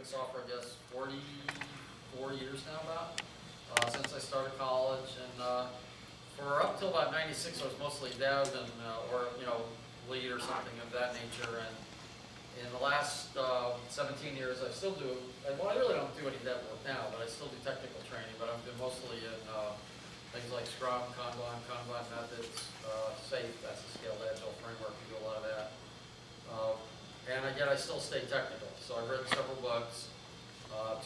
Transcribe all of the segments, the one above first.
doing software, I guess, 44 years now about, since I started college. And for up till about 96, I was mostly dev and, or, you know, lead or something of that nature. And in the last 17 years, I still do, well, I really don't do any dev work now, but I still do technical training, but I've been mostly in things like Scrum, Kanban methods, SAFe, that's a Scaled Agile framework, we do a lot of that. And again, I still stay technical. So I've written several books,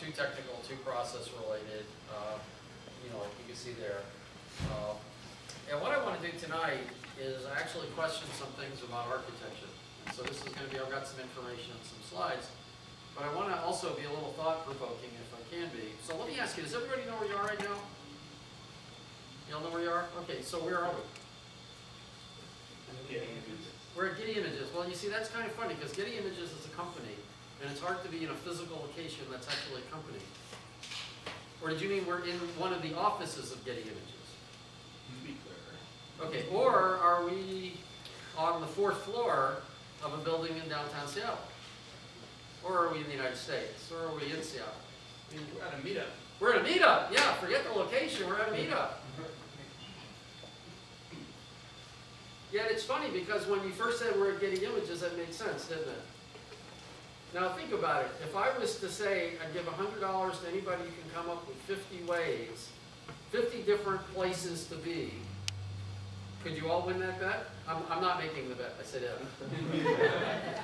two technical, two process related, you know, like you can see there. And what I want to do tonight is actually question some things about architecture. So this is going to be, I've got some information and some slides, but I want to also be a little thought-provoking if I can be. So let me ask you, does everybody know where you are right now? You all know where you are? Okay, so where are we? Getty Images. We're at Getty Images. Well, you see, that's kind of funny because Getty Images is a company, and it's hard to be in a physical location that's actually a company. Or did you mean we're in one of the offices of Getty Images? Okay, or are we on the fourth floor of a building in downtown Seattle? Or are we in the United States? Or are we in Seattle? I mean, we're at a meetup. We're at a meetup, yeah, forget the location, we're at a meetup. Yet it's funny because when you first said we're at Getty Images, that made sense, didn't it? Now think about it. If I was to say I'd give $100 to anybody who can come up with 50 ways, 50 different places to be, could you all win that bet? I'm not making the bet, I said yeah.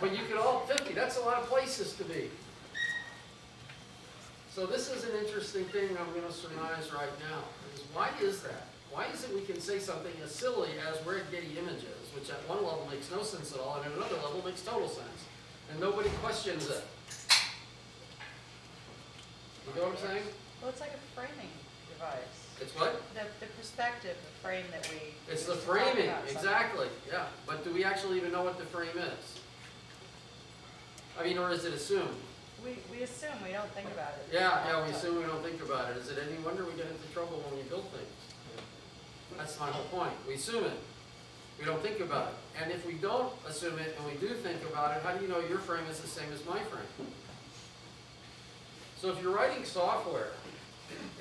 But you could all, 50, that's a lot of places to be. So this is an interesting thing I'm going to surmise right now. Is why is that? Why is it we can say something as silly as we're at Getty Images, which at one level makes no sense at all, and at another level makes total sense. And nobody questions it. You know what I'm saying? Well, it's like a framing device. It's what? The perspective, the frame that we... It's the framing, exactly, yeah. But do we actually even know what the frame is? I mean, or is it assumed? We assume, we don't think about it. Yeah, yeah, we assume we don't think about it. Is it any wonder we get into trouble when we build things? That's my whole point. We assume it. We don't think about it. And if we don't assume it and we do think about it, how do you know your frame is the same as my frame? So if you're writing software,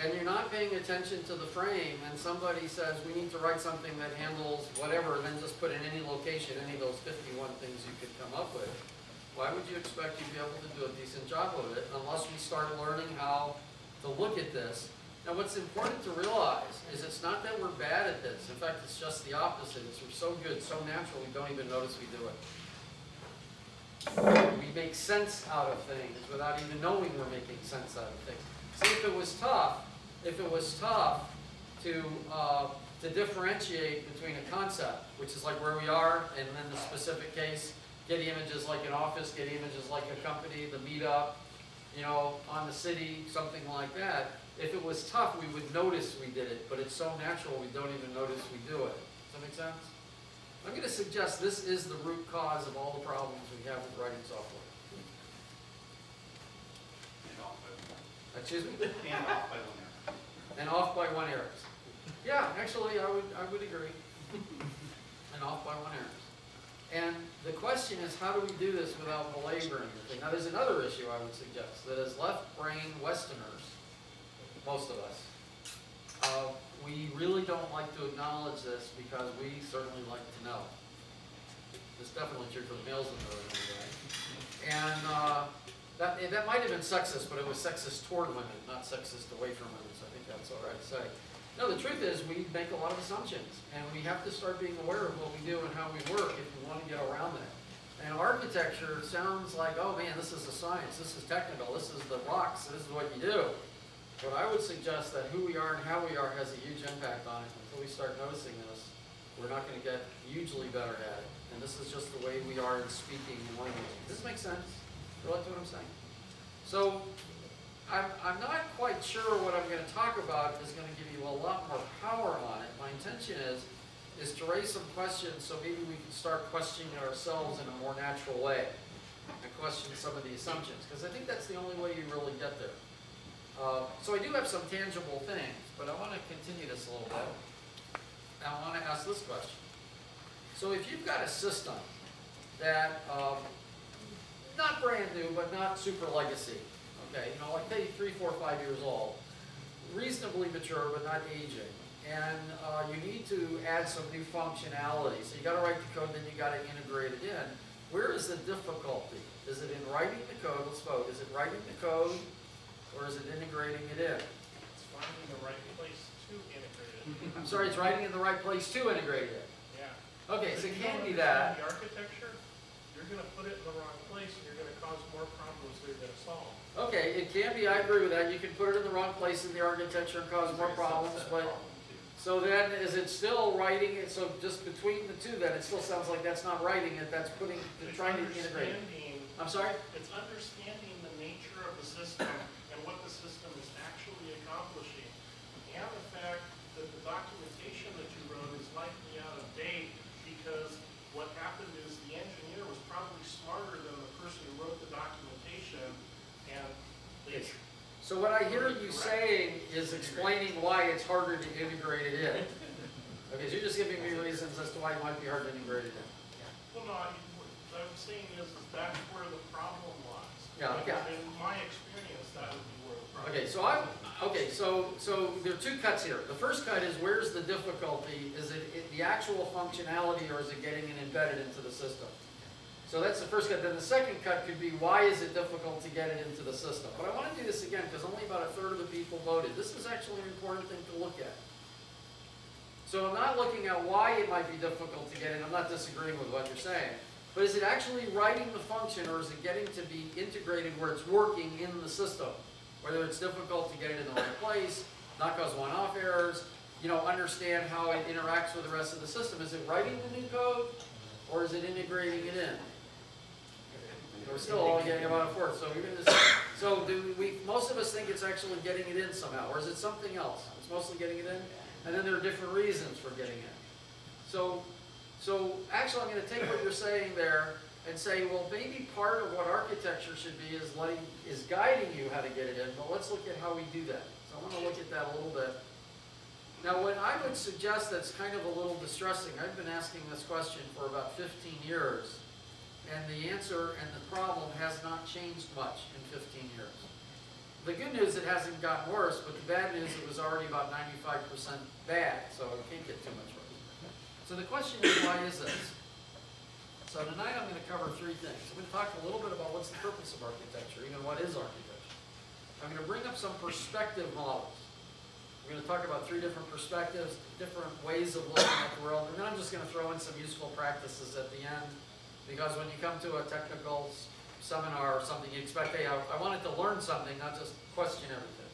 and you're not paying attention to the frame, and somebody says, we need to write something that handles whatever, and then just put in any location, any of those 51 things you could come up with, why would you expect you'd be able to do a decent job of it, unless we start learning how to look at this? Now what's important to realize is it's not that we're bad at this. In fact, it's just the opposite. It's we're so good, so natural, we don't even notice we do it. We make sense out of things without even knowing we're making sense out of things. See, if it was tough to differentiate between a concept, which is like where we are, and then the specific case, Getty Images like an office, Getty Images like a company, the meetup, you know, on the city, something like that. If it was tough, we would notice we did it, but it's so natural we don't even notice we do it. Does that make sense? I'm going to suggest this is the root cause of all the problems we have with writing software. Excuse me? And off by one error. And off by one error. Yeah, actually, I would agree. And off by one error. And the question is, how do we do this without belaboring the thing? Now, there's another issue I would suggest that as left-brain Westerners, most of us, we really don't like to acknowledge this because we certainly like to know. It's definitely true for the males in the room, right? And that might have been sexist, but it was sexist toward women, not sexist away from women, so I think that's all right to say. No, the truth is we make a lot of assumptions, and we have to start being aware of what we do and how we work if we want to get around that. And architecture sounds like, oh man, this is a science, this is technical, this is the box, this is what you do. But I would suggest that who we are and how we are has a huge impact on it. Until we start noticing this, we're not going to get hugely better at it. And this is just the way we are in speaking and language. Does this make sense? Relate to what I'm saying? So I'm not quite sure what I'm going to talk about is going to give you a lot more power on it. My intention is to raise some questions so maybe we can start questioning ourselves in a more natural way and question some of the assumptions, because I think that's the only way you really get there. So I do have some tangible things, but I want to continue this a little bit. And I want to ask this question. So if you've got a system that not brand new, but not super legacy, okay, you know, like maybe 3, 4, 5 years old, reasonably mature but not aging, and you need to add some new functionality. So you got to write the code, then you got to integrate it in. Where is the difficulty? Is it in writing the code? Let's vote. Is it writing the code, or is it integrating it in? It's finding the right place to integrate it. I'm sorry, it's writing in the right place to integrate it. Yeah. Okay, so it can't be that. The architecture, you're going to put it in the wrong place, and you're going to cause more problems than you're going to solve. Okay, it can be. I agree with that. You can put it in the wrong place in the architecture and cause more problems, but. So then, is it still writing it? So just between the two, then it still sounds like that's not writing it. That's putting, trying to integrate. I'm sorry. It's understanding the nature of the system and what the system is actually accomplishing, and the fact that the documentation that you wrote is likely out of date because what happened is the engineer was probably smarter than the person who wrote the documentation, and they. So what I hear you saying is explaining why it's harder to integrate it in. Okay, so you're just giving me reasons as to why it might be hard to integrate it in. Yeah. Well, no, what I'm saying is that's where the problem lies. Yeah, okay. In my experience, that would be where the problem lies. Okay, so there are two cuts here. The first cut is where's the difficulty? Is it the actual functionality, or is it getting it embedded into the system? So that's the first cut. Then the second cut could be, why is it difficult to get it into the system? But I want to do this again because only about a third of the people voted. This is actually an important thing to look at. So I'm not looking at why it might be difficult to get in. I'm not disagreeing with what you're saying. But is it actually writing the function, or is it getting to be integrated where it's working in the system? Whether it's difficult to get it in the right place, not cause one-off errors, you know, understand how it interacts with the rest of the system. Is it writing the new code, or is it integrating it in? We're still only getting about a fourth. So, most of us think it's actually getting it in somehow, or is it something else? It's mostly getting it in, and then there are different reasons for getting it. So actually, I'm going to take what you're saying there and say, well, maybe part of what architecture should be is guiding you how to get it in. But let's look at how we do that. So I want to look at that a little bit. Now, what I would suggest that's kind of a little distressing. I've been asking this question for about 15 years. And the answer and the problem has not changed much in 15 years. The good news, it hasn't gotten worse, but the bad news, it was already about 95% bad, so it can't get too much worse. So the question is, why is this? So tonight I'm going to cover three things. I'm going to talk a little bit about what's the purpose of architecture, even what is architecture. I'm going to bring up some perspective models. We're going to talk about three different perspectives, different ways of looking at the world, and then I'm just going to throw in some useful practices at the end. Because when you come to a technical seminar or something, you expect, hey, I wanted to learn something, not just question everything.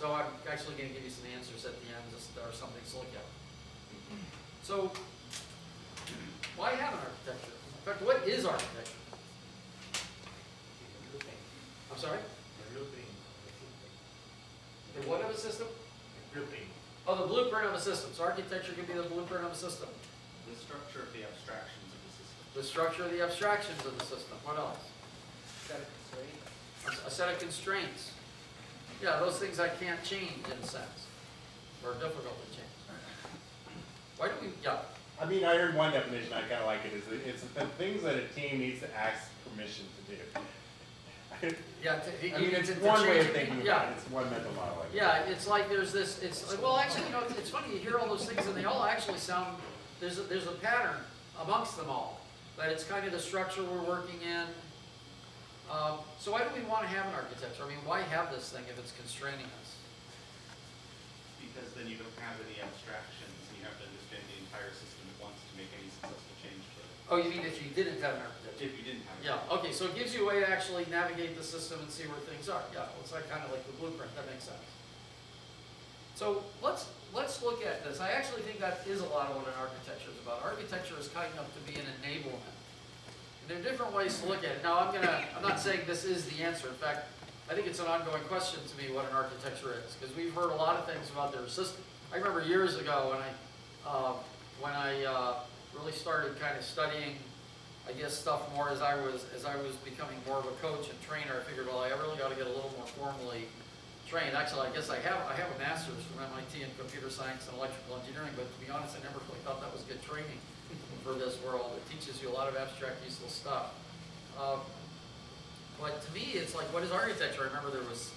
So I'm actually going to give you some answers at the end, just or something to look at. So why have an architecture? In fact, what is architecture? I'm sorry? The blueprint. The what of a system? The blueprint. Oh, the blueprint of a system. So architecture could be the blueprint of a system. The structure of the abstractions. The structure of the abstractions of the system. What else? Set of constraints. A set of constraints. Yeah, those things I can't change in a sense, or difficult to change. Why do we? Yeah. I mean, I heard one definition. I kind of like it. Is it's the things that a team needs to ask permission to do. Yeah. It's one way of thinking. Yeah. About it. It's one mental model. Yeah. It's like there's this. It's like, well, actually, you know, it's funny. You hear all those things, and they all actually sound. There's a pattern amongst them all. But it's kind of the structure we're working in. So why do we want to have an architecture? I mean, why have this thing if it's constraining us? Because then you don't have any abstractions, and you have to understand the entire system at once to make any successful change to it. Oh, you mean if you didn't have an architecture? If you didn't have an architecture. Yeah, okay, so it gives you a way to actually navigate the system and see where things are. Yeah, it's like kind of like the blueprint. That makes sense. So let's look at this. I actually think that is a lot of what an architecture is about. Architecture is kind enough to be an enablement. And there are different ways to look at it. Now I'm not saying this is the answer. In fact, I think it's an ongoing question to me what an architecture is, because we've heard a lot of things about their system. I remember years ago when I really started kind of studying, I guess, stuff more as I was becoming more of a coach and trainer. I figured, well, I really got to get a little more formally trained. Actually, I guess I have a master's from MIT in computer science and electrical engineering, but to be honest, I never really thought that was good training for this world. It teaches you a lot of abstract, useful stuff. But to me, it's like, what is architecture? I remember there was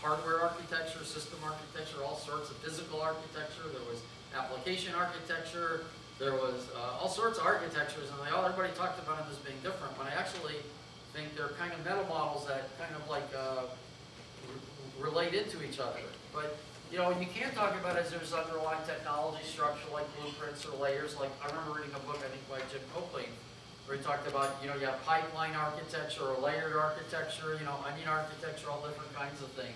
hardware architecture, system architecture, all sorts of physical architecture. There was application architecture. There was all sorts of architectures, and everybody talked about them as being different. When I actually think they're kind of meta models that kind of like relate into each other. But you know, you can talk about it as there's underlying technology structure like blueprints or layers. Like I remember reading a book, I think by Jim Copeland, where he talked about, you know, you have pipeline architecture or layered architecture, you know, onion architecture, all different kinds of things.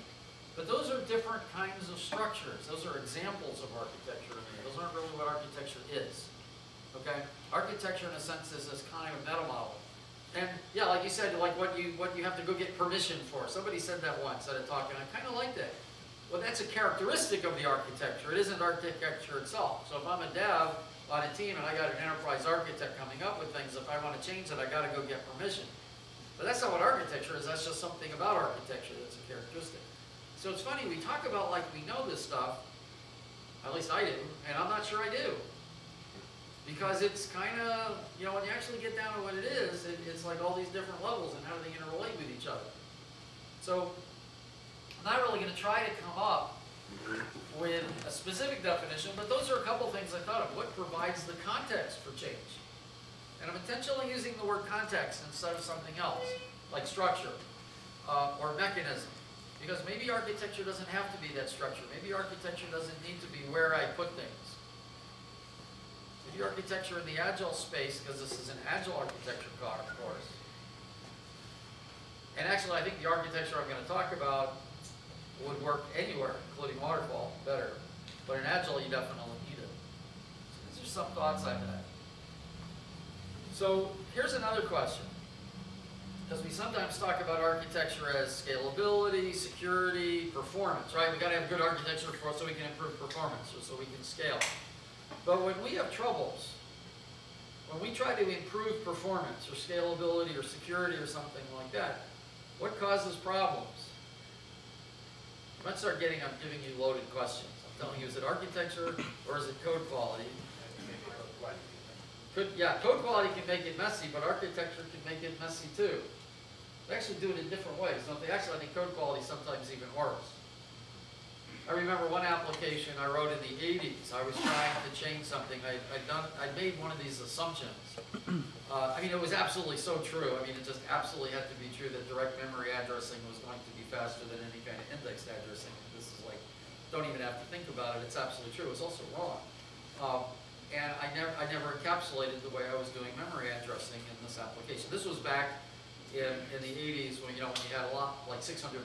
But those are different kinds of structures. Those are examples of architecture to me. Those aren't really what architecture is, okay? Architecture, in a sense, is this kind of meta model. And yeah, like you said, like what you have to go get permission for. Somebody said that once at a talk, and I kind of like that. Well, that's a characteristic of the architecture. It isn't architecture itself. So if I'm a dev on a team and I got an enterprise architect coming up with things, if I want to change it, I got to go get permission. But that's not what architecture is. That's just something about architecture that's a characteristic. So it's funny, we talk about like we know this stuff, at least I do, and I'm not sure I do. Because it's kind of, you know, when you actually get down to what it is, it's like all these different levels and how do they interrelate with each other. So I'm not really going to try to come up with a specific definition, but those are a couple things I thought of. What provides the context for change? And I'm intentionally using the word context instead of something else, like structure or mechanism. Because maybe architecture doesn't have to be that structure. Maybe architecture doesn't need to be where I put things. Maybe architecture in the Agile space, because this is an Agile architecture course. And actually, I think the architecture I'm going to talk about would work anywhere, including waterfall, better. But in Agile, you definitely need it. So these are some thoughts I've had. So here's another question. Because we sometimes talk about architecture as scalability, security, performance, right? We've got to have good architecture so we can improve performance, or so we can scale. But when we have troubles, when we try to improve performance or scalability or security or something like that, what causes problems? I'm not start getting, I'm giving you loaded questions. I'm telling you, is it architecture or is it code quality? Code quality can make it messy, but architecture can make it messy too. They actually do it in different ways. Don't they? Actually, I think code quality sometimes even worse. I remember one application I wrote in the 80s. I was trying to change something. I'd made one of these assumptions. I mean, it was absolutely so true. I mean, it just absolutely had to be true that direct memory addressing was going to be faster than any kind of indexed addressing. This is like, don't even have to think about it. It's absolutely true. It's also wrong. And I never encapsulated the way I was doing memory addressing in this application. This was back in the 80s, when, you know, when you had a lot, like 640K,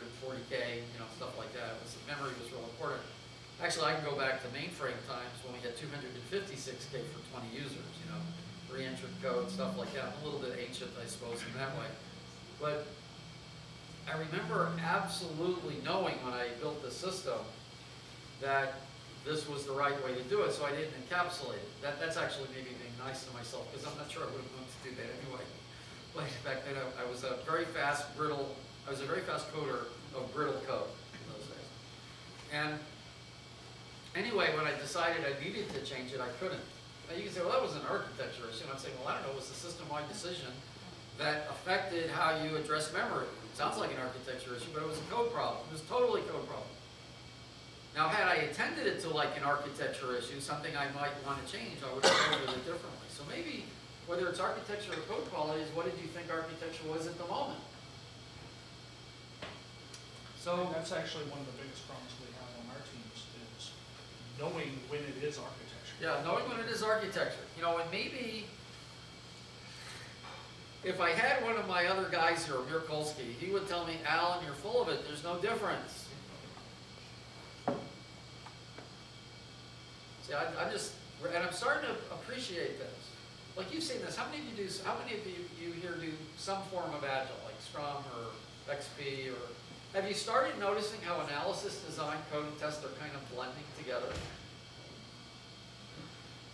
you know, stuff like that. Memory was real important. Actually, I can go back to mainframe times when we had 256K for 20 users, you know, re-entrant code, stuff like that. I'm a little bit ancient, I suppose, in that way. But I remember absolutely knowing when I built the system that this was the right way to do it, so I didn't encapsulate it. That's actually maybe being nice to myself, because I'm not sure I would have wanted to do that anyway. Like back then, I was a very fast, brittle. I was a very fast coder of brittle code in those days. And anyway, when I decided I needed to change it, I couldn't. Now you can say, well, that was an architecture issue. And I'm saying, well, I don't know. It was a system-wide decision that affected how you address memory. It sounds like an architecture issue, but it was a code problem. It was totally a code problem. Now, had I attended it to like an architecture issue, something I might want to change, I would have coded it differently. So maybe, whether it's architecture or code quality, is what did you think architecture was at the moment? So that's actually one of the biggest problems we have on our teams, is knowing when it is architecture. Yeah, knowing when it is architecture. You know, and maybe if I had one of my other guys here, Amir Kolsky, he would tell me, Alan, you're full of it. There's no difference. See, I'm starting to appreciate this. Like you've seen this, how many of you here do some form of Agile, like Scrum or XP, or have you started noticing how analysis, design, code, and test are kind of blending together?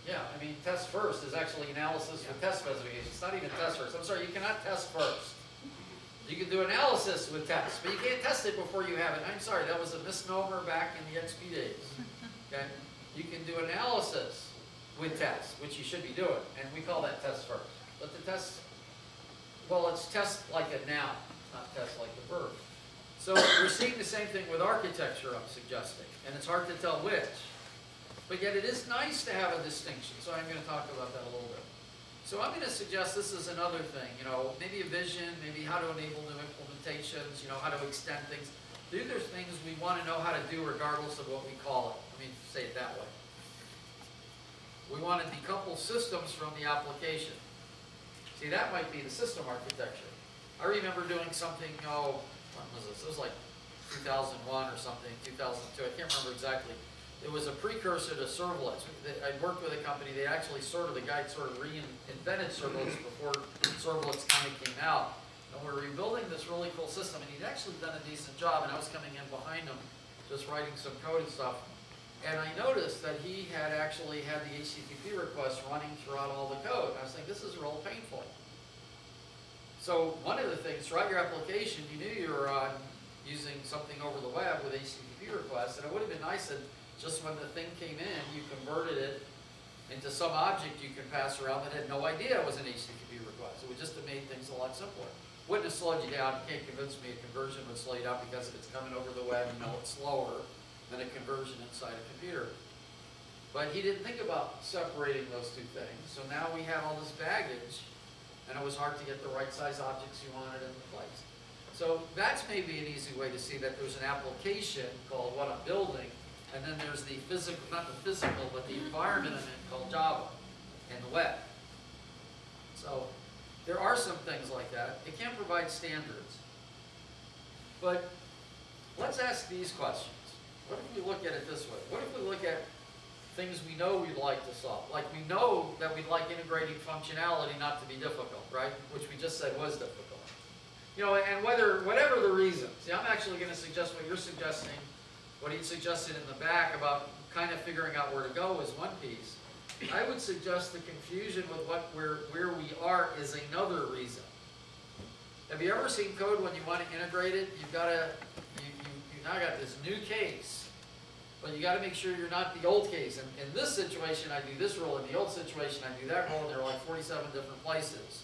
Yeah, I mean, test first is actually analysis with test specifications. It's not even test first. I'm sorry, you cannot test first. You can do analysis with tests, but you can't test it before you have it. I'm sorry, that was a misnomer back in the XP days. Okay? You can do analysis with tests, which you should be doing, and we call that test first. But the test, well, it's test like a noun. not test like the verb. So we're seeing the same thing with architecture, I'm suggesting, and it's hard to tell which. But yet it is nice to have a distinction, so I'm going to talk about that a little bit. So I'm going to suggest this is another thing, you know, maybe a vision, maybe how to enable new implementations, you know, how to extend things. These are things we want to know how to do regardless of what we call it. I mean, say it that way. We want to decouple systems from the application. See, that might be the system architecture. I remember doing something, oh, when was this? It was like 2001 or something, 2002, I can't remember exactly. It was a precursor to Servlets. I worked with a company, they actually the guy reinvented Servlets before Servlets kind of came out. And we're rebuilding this really cool system, and he'd actually done a decent job, and I was coming in behind him, just writing some code and stuff. And I noticed that he had actually had the HTTP requests running throughout all the code. I was like, this is real painful. So one of the things, throughout your application, you knew you were using something over the web with HTTP requests, and it would have been nice that just when the thing came in, you converted it into some object you could pass around that had no idea it was an HTTP request. It would just have made things a lot simpler. Wouldn't have slowed you down. You can't convince me a conversion would slow you down because if it's coming over the web, you know it's slower than a conversion inside a computer. But he didn't think about separating those two things, so now we have all this baggage, and it was hard to get the right size objects you wanted in the place. So that's maybe an easy way to see that there's an application called what I'm building, and then there's the physical, not the physical, but the environment in it called Java and the web. So there are some things like that. It can provide standards. But let's ask these questions. What if we look at it this way? What if we look at things we know we'd like to solve? Like we know that we'd like integrating functionality not to be difficult, right? Which we just said was difficult. You know, and whatever the reason. See, I'm actually going to suggest what you're suggesting, what he suggested in the back about kind of figuring out where to go is one piece. I would suggest the confusion with where we are is another reason. Have you ever seen code when you want to integrate it? You've now got this new case, but you got to make sure you're not the old case. And in this situation, I do this role. In the old situation, I do that role. And there are like 47 different places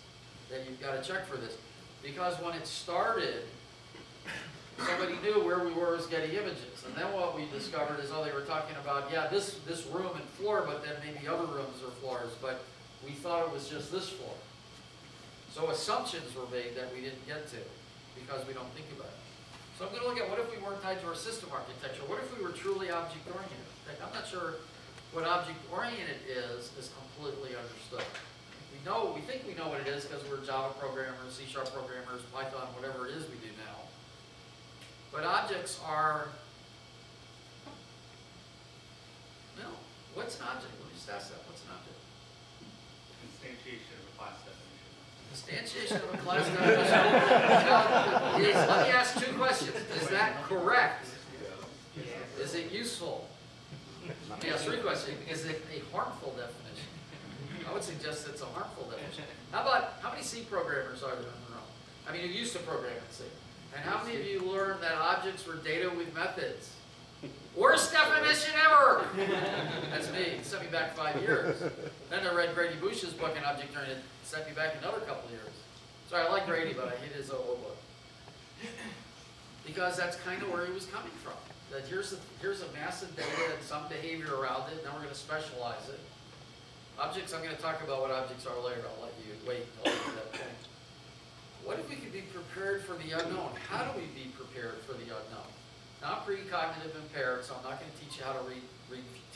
that you've got to check for this, because when it started, somebody knew where we were as Getty Images. And then what we discovered is, oh, they were talking about, yeah, this room and floor, but then maybe other rooms or floors, but we thought it was just this floor. So assumptions were made that we didn't get to because we don't think about it. So I'm going to look at what if we weren't tied to our system architecture? What if we were truly object-oriented? I'm not sure what object-oriented is completely understood. We think we know what it is because we're Java programmers, C-sharp programmers, Python, whatever it is we do now. But objects are, no, what's an object? Let me just ask that, what's an object? Instantiation of a class definition. Instantiation of a class definition. Yes, let me ask two questions. Is that correct? Is it useful? Let me ask three questions. Is it a harmful definition? I would suggest it's a harmful definition. How many C programmers are there in the room? I mean, who used to program in C? And how many of you learned that objects were data with methods? Worst definition ever! That's me. It sent me back 5 years. Then I read Grady Booch's book on object-oriented. It sent me back another couple of years. Sorry, I like Grady, but I hate his old book. Because that's kind of where he was coming from. That here's a massive data and some behavior around it, and then we're going to specialize it. Objects, I'm going to talk about what objects are later. I'll let you wait until I do that point. What if we could be prepared for the unknown? How do we be prepared for the unknown? Now, I'm pretty cognitive impaired, so I'm not going to teach you how to read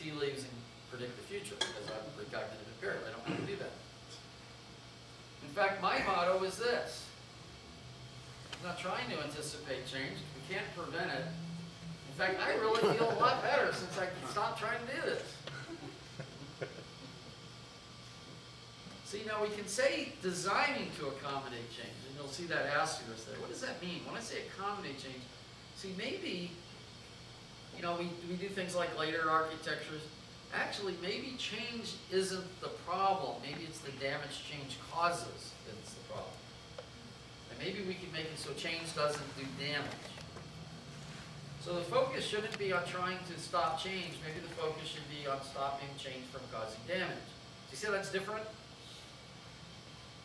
tea leaves and predict the future, because I'm pretty cognitive impaired. I don't want to do that. In fact, my motto is this. I'm not trying to anticipate change. We can't prevent it. In fact, I really feel a lot better since I stopped trying to do this. See, now we can say designing to accommodate change, and you'll see that asterisk there. What does that mean? When I say accommodate change, see, maybe, you know, we do things like later architectures. Actually, maybe change isn't the problem. Maybe it's the damage change causes that's the problem. And maybe we can make it so change doesn't do damage. So the focus shouldn't be on trying to stop change. Maybe the focus should be on stopping change from causing damage. You see how that's different?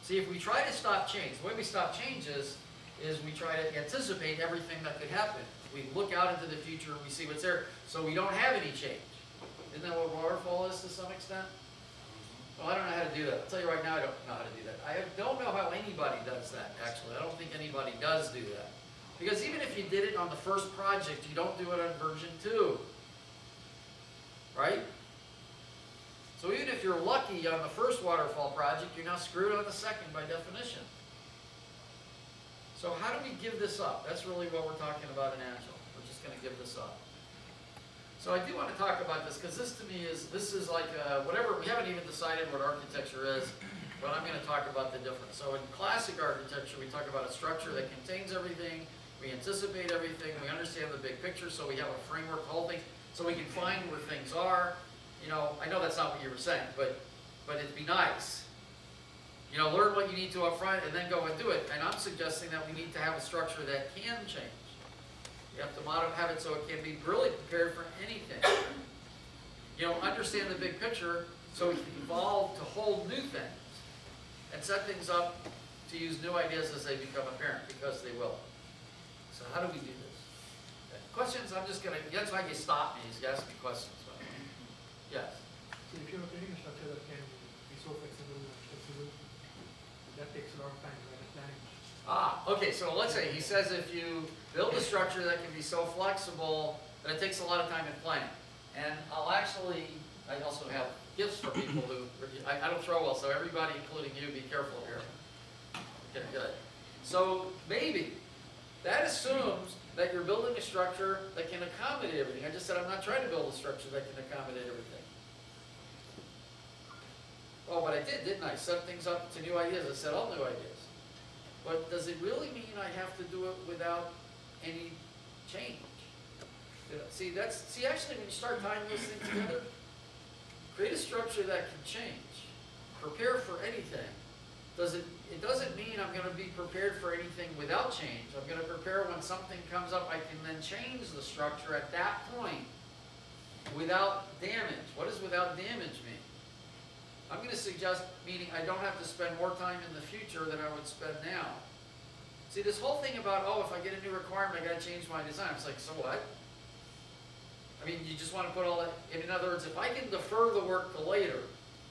See, if we try to stop change, the way we stop change is is we try to anticipate everything that could happen. We look out into the future and we see what's there, so we don't have any change. Isn't that what waterfall is to some extent? Well, I don't know how to do that. I'll tell you right now, I don't know how to do that. I don't know how anybody does that, actually. I don't think anybody does do that. Because even if you did it on the first project, you don't do it on version 2. Right? So even if you're lucky on the first waterfall project, you're now screwed on the second by definition. So how do we give this up? That's really what we're talking about in Agile. We're just going to give this up. So I do want to talk about this, because this to me is, this is like whatever, we haven't even decided what architecture is, but I'm going to talk about the difference. So in classic architecture, we talk about a structure that contains everything, we anticipate everything, we understand the big picture, so we have a framework to hold things, so we can find where things are. You know, I know that's not what you were saying, but it'd be nice. You know, learn what you need to up front and then go and do it. And I'm suggesting that we need to have a structure that can change. You have to have it so it can be really prepared for anything. You know, understand the big picture so it can evolve to hold new things and set things up to use new ideas as they become apparent, because they will. So how do we do this? Okay. Questions? I'm just going to, that's why you stop me, is you ask me questions. Right? Yes? So if you're creating a structure that can be so flexible and accessible, that takes a lot of time, right? Planning. Ah, okay, so let's say, he says if you build a structure that can be so flexible that it takes a lot of time in planning. And I'll actually, I also have gifts for people who, I don't throw well, so everybody, including you, be careful here. Okay, good. So maybe, that assumes that you're building a structure that can accommodate everything. I just said I'm not trying to build a structure that can accommodate everything. Well, what I did, didn't I? Set things up to new ideas. I set all new ideas. But does it really mean I have to do it without any change? See, that's, see, actually, when you start tying those things together, create a structure that can change. Prepare for anything. It doesn't mean I'm going to be prepared for anything without change. I'm going to prepare when something comes up. I can then change the structure at that point without damage. What does without damage mean? I'm going to suggest, meaning I don't have to spend more time in the future than I would spend now. See, this whole thing about, oh, if I get a new requirement, I got to change my design. It's like, so what? I mean, you just want to put all that, in other words, if I can defer the work to later,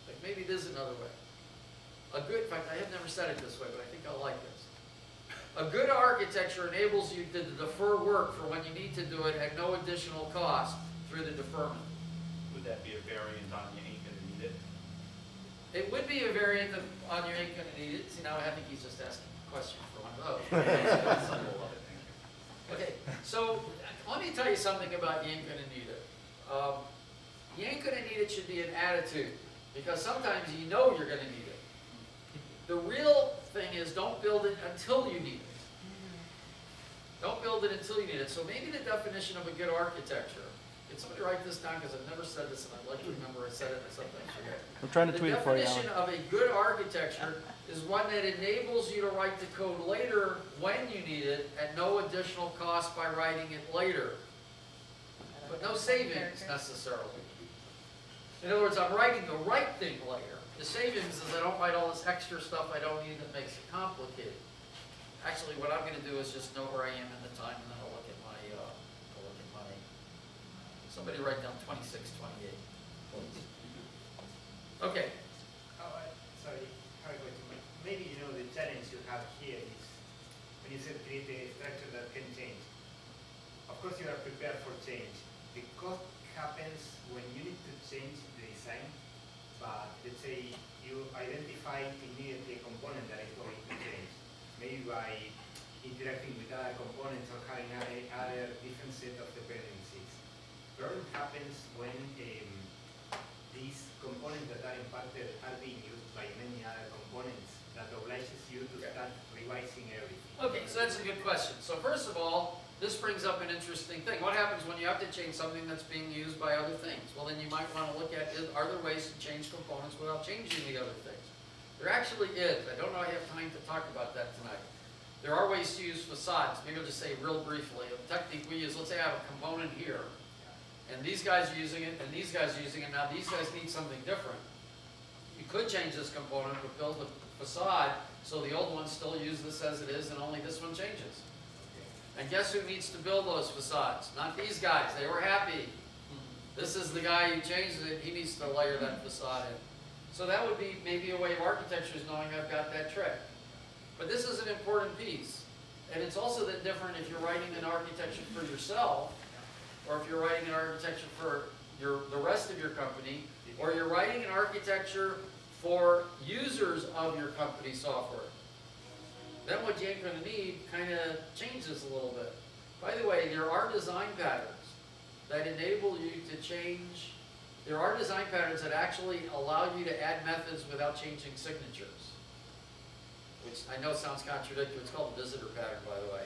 like maybe it is another way. A good, in fact, I have never said it this way, but I think I like this. A good architecture enables you to defer work for when you need to do it at no additional cost through the deferment. Would that be a variant on you? It would be a variant of on your ain't gonna need it. See, now I think he's just asking a question for one of those. Okay, so let me tell you something about you ain't gonna need it. You ain't gonna need it should be an attitude, because sometimes you know you're gonna need it. The real thing is don't build it until you need it. Don't build it until you need it. So maybe the definition of a good architecture. Can somebody write this down, because I've never said this and I'd like to remember I said it and sometimes forget. I'm trying to tweet it for you. The definition of a good architecture is one that enables you to write the code later when you need it at no additional cost by writing it later. But no savings necessarily. In other words, I'm writing the right thing later. The savings is I don't write all this extra stuff I don't need that makes it complicated. Actually, what I'm going to do is just know where I am at the time, and then I'll look at my somebody write down 26, 28. Okay. Sorry, maybe you know the challenge you have here is when you said create a structure that can change. Of course, you are prepared for change. The cost happens when you need to change the design, but let's say you identify immediately a component that is going to change. Maybe by interacting with other components or having other different set of dependencies. Burn happens when these components that are impacted are being used by many other components that obliges you to start revising everything. Okay, so that's a good question. So first of all, this brings up an interesting thing. What happens when you have to change something that's being used by other things? Well, then you might want to look at, are there ways to change components without changing the other things? There actually is. I don't know I have time to talk about that tonight. There are ways to use facades. Maybe I'll just say real briefly. A technique we use, let's say I have a component here. And these guys are using it, and these guys are using it. Now these guys need something different. You could change this component, but build a facade So the old ones still use this as it is, and only this one changes. And guess who needs to build those facades? Not these guys. They were happy. This is the guy who changes it. He needs to layer that facade in. So that would be maybe a way of architectures knowing I've got that trick. But this is an important piece. And it's also that different if you're writing an architecture for yourself, or if you're writing an architecture for the rest of your company, or you're writing an architecture for users of your company software. Then what you're going to need kind of changes a little bit. By the way, there are design patterns that enable you to change. There are design patterns that actually allow you to add methods without changing signatures, which I know sounds contradictory. It's called a visitor pattern, by the way.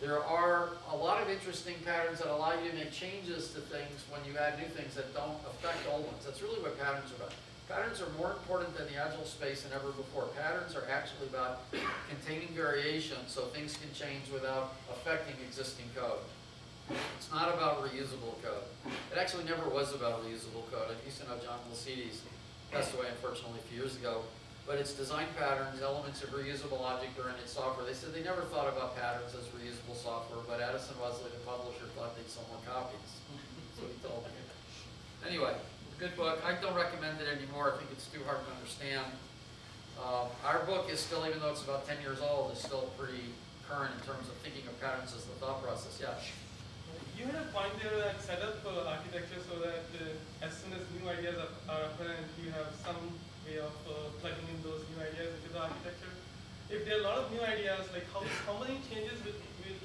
There are a lot of interesting patterns that allow you to make changes to things when you add new things that don't affect old ones. That's really what patterns are about. Patterns are more important than the Agile space than ever before. Patterns are actually about containing variation so things can change without affecting existing code. It's not about reusable code. It actually never was about reusable code. I used to know John Plasides, passed away unfortunately a few years ago. But it's design patterns, elements of reusable object are in its software. They said they never thought about patterns as reusable software, but Addison Wesley, the publisher, thought they'd sell more copies. That's what he told me. Anyway, good book. I don't recommend it anymore. I think it's too hard to understand. Our book is still, even though it's about 10 years old, is still pretty current in terms of thinking of patterns as the thought process. Yeah. You had a point there that set up architecture so that as soon as new ideas are apparent, you have some way of plugging in those new ideas into the architecture. If there are a lot of new ideas, like how many changes will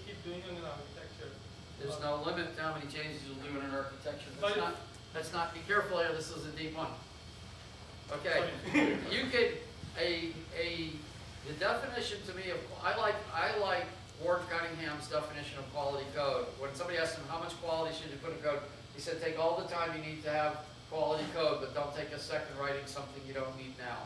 keep doing on an architecture? There's no limit to how many changes you'll do in an architecture. That's not. Be careful here. This is a deep one. Okay. You could the definition to me of I like Ward Cunningham's definition of quality code. When somebody asked him how much quality should you put in code, he said take all the time you need to have quality code, but don't take a second writing something you don't need now.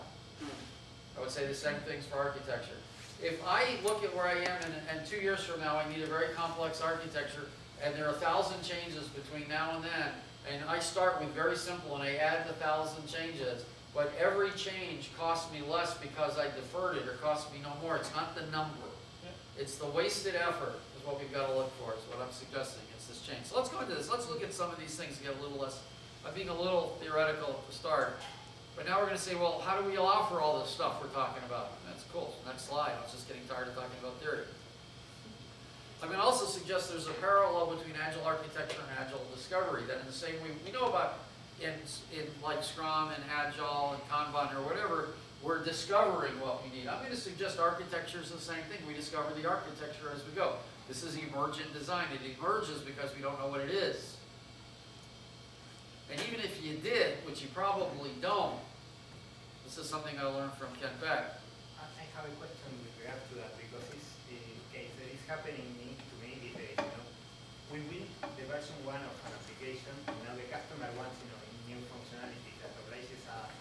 I would say the same things for architecture. If I look at where I am and 2 years from now I need a very complex architecture and there are 1,000 changes between now and then, and I start with very simple and I add the 1,000 changes, but every change costs me less because I deferred it or costs me no more. It's not the number. It's the wasted effort is what we've got to look for, is what I'm suggesting. It's this change. So let's go into this. Let's look at some of these things to get a little less, I'm being a little theoretical to start. But now we're going to say, well, how do we allow for all this stuff we're talking about? And that's cool. Next slide. I was just getting tired of talking about theory. I'm going to also suggest there's a parallel between Agile architecture and Agile discovery, that in the same way we know about in like Scrum and Agile and Kanban or whatever, we're discovering what we need. I'm going to suggest architecture is the same thing. We discover the architecture as we go. This is emergent design. It emerges because we don't know what it is. And even if you did, which you probably don't, this is something I learned from Kent Beck. I have a question with regard to that, because it's the case that is happening to me these days. You know? We build the version 1 of an application, and now the customer wants new functionality that obliges us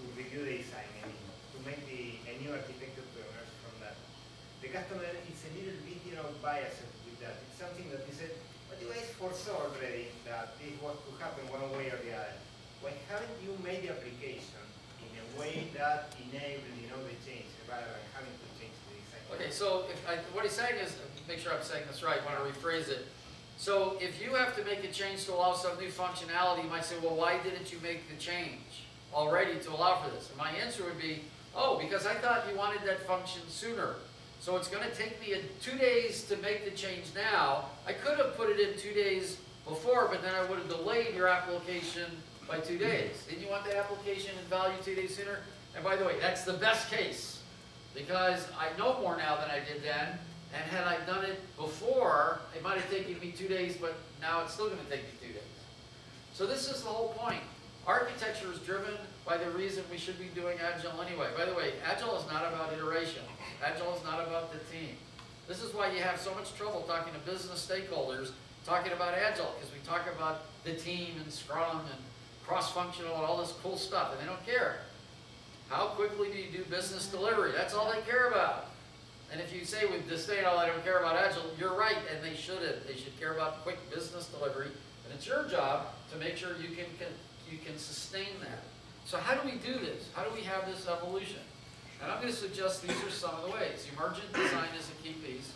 to review the design and to make a new architecture to emerge from that. The customer is a little bit biased with that. It's something that he said, but you guys foresaw already that this was to happen one way or the other. Why haven't you made the application in a way that enabled the change rather than having to change the design? Okay, so what he's saying is, make sure I'm saying this right, I want to rephrase it. So if you have to make a change to allow some new functionality, you might say, well, why didn't you make the change already to allow for this? And my answer would be, oh, because I thought you wanted that function sooner. So it's going to take me 2 days to make the change now. I could have put it in 2 days before, but then I would have delayed your application by 2 days. Didn't you want that application and value 2 days sooner? And by the way, that's the best case, because I know more now than I did then. And had I done it before, it might have taken me 2 days, but now it's still going to take me 2 days. So this is the whole point. Architecture is driven by the reason we should be doing Agile anyway. By the way, Agile is not about iteration. Agile is not about the team. This is why you have so much trouble talking to business stakeholders talking about Agile, because we talk about the team and Scrum and cross-functional and all this cool stuff, and they don't care. How quickly do you do business delivery? That's all they care about. And if you say with disdain, oh, I don't care about Agile, you're right, and they shouldn't. They should care about quick business delivery, and it's your job to make sure you can sustain that. So how do we do this? How do we have this evolution? And I'm going to suggest these are some of the ways. Emergent design is a key piece.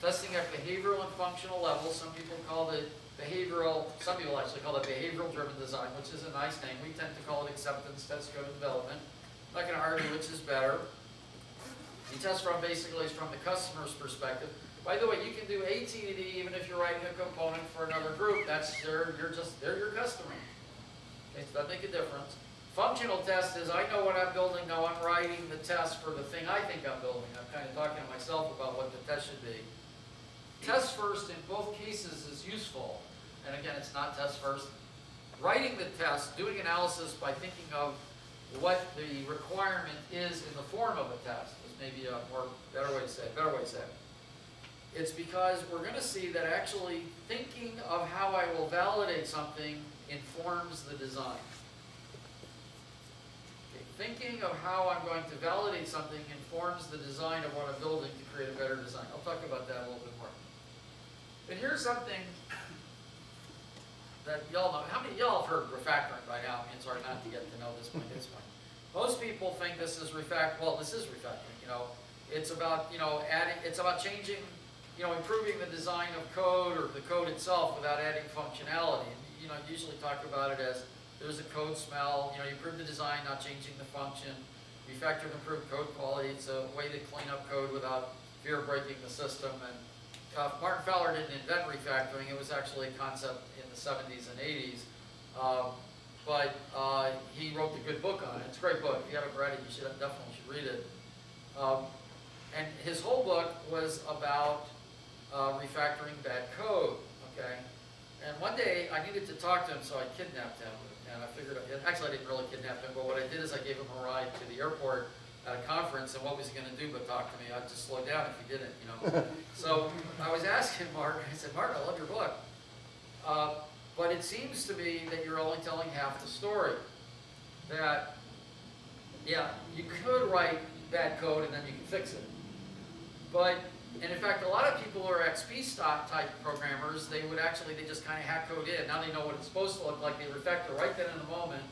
Testing at behavioral and functional levels. Some people call it behavioral, some people actually call it behavioral-driven design, which is a nice name. We tend to call it acceptance test code development. I'm not going to argue which is better. You test from basically from the customer's perspective. By the way, you can do ATDD even if you're writing a component for another group. That's they're your customer. Okay, so that make a difference. Functional test is I know what I'm building now. I'm writing the test for the thing I think I'm building. I'm kind of talking to myself about what the test should be. Test first in both cases is useful. And again, it's not test first. Writing the test, doing analysis by thinking of what the requirement is in the form of a test is maybe a more better way to say it. It's because we're going to see that actually thinking of how I will validate something informs the design. Okay, thinking of how I'm going to validate something informs the design of what I'm building to create a better design. I'll talk about that a little bit more. But here's something that y'all know. How many of y'all have heard refactoring by now? It's hard not to get to know this point, this point. Most people think this is refactoring. Well, this is refactoring. You know, it's about adding. It's about changing. You know, improving the design of code or the code itself without adding functionality. And, you know, I usually talk about it as there's a code smell. You know, you improve the design, not changing the function. Refactor to improve code quality. It's a way to clean up code without fear of breaking the system. And Martin Fowler didn't invent refactoring. It was actually a concept in the 70s and 80s. But he wrote a good book on it. It's a great book. If you haven't read it, you should definitely should read it. And his whole book was about refactoring bad code, okay? And one day I needed to talk to him, so I kidnapped him. And I figured, actually I didn't really kidnap him, but what I did is I gave him a ride to the airport at a conference, and what was he going to do but talk to me? I'd just slow down if he didn't, you know? So I was asking Mark, I said, Mark, I love your book. But it seems to me that you're only telling half the story. That, yeah, you could write bad code and then you can fix it. But, and in fact, a lot of people who are XP type programmers, they would actually, they just kind of hack code in. Now they know what it's supposed to look like. They refactor right then in the moment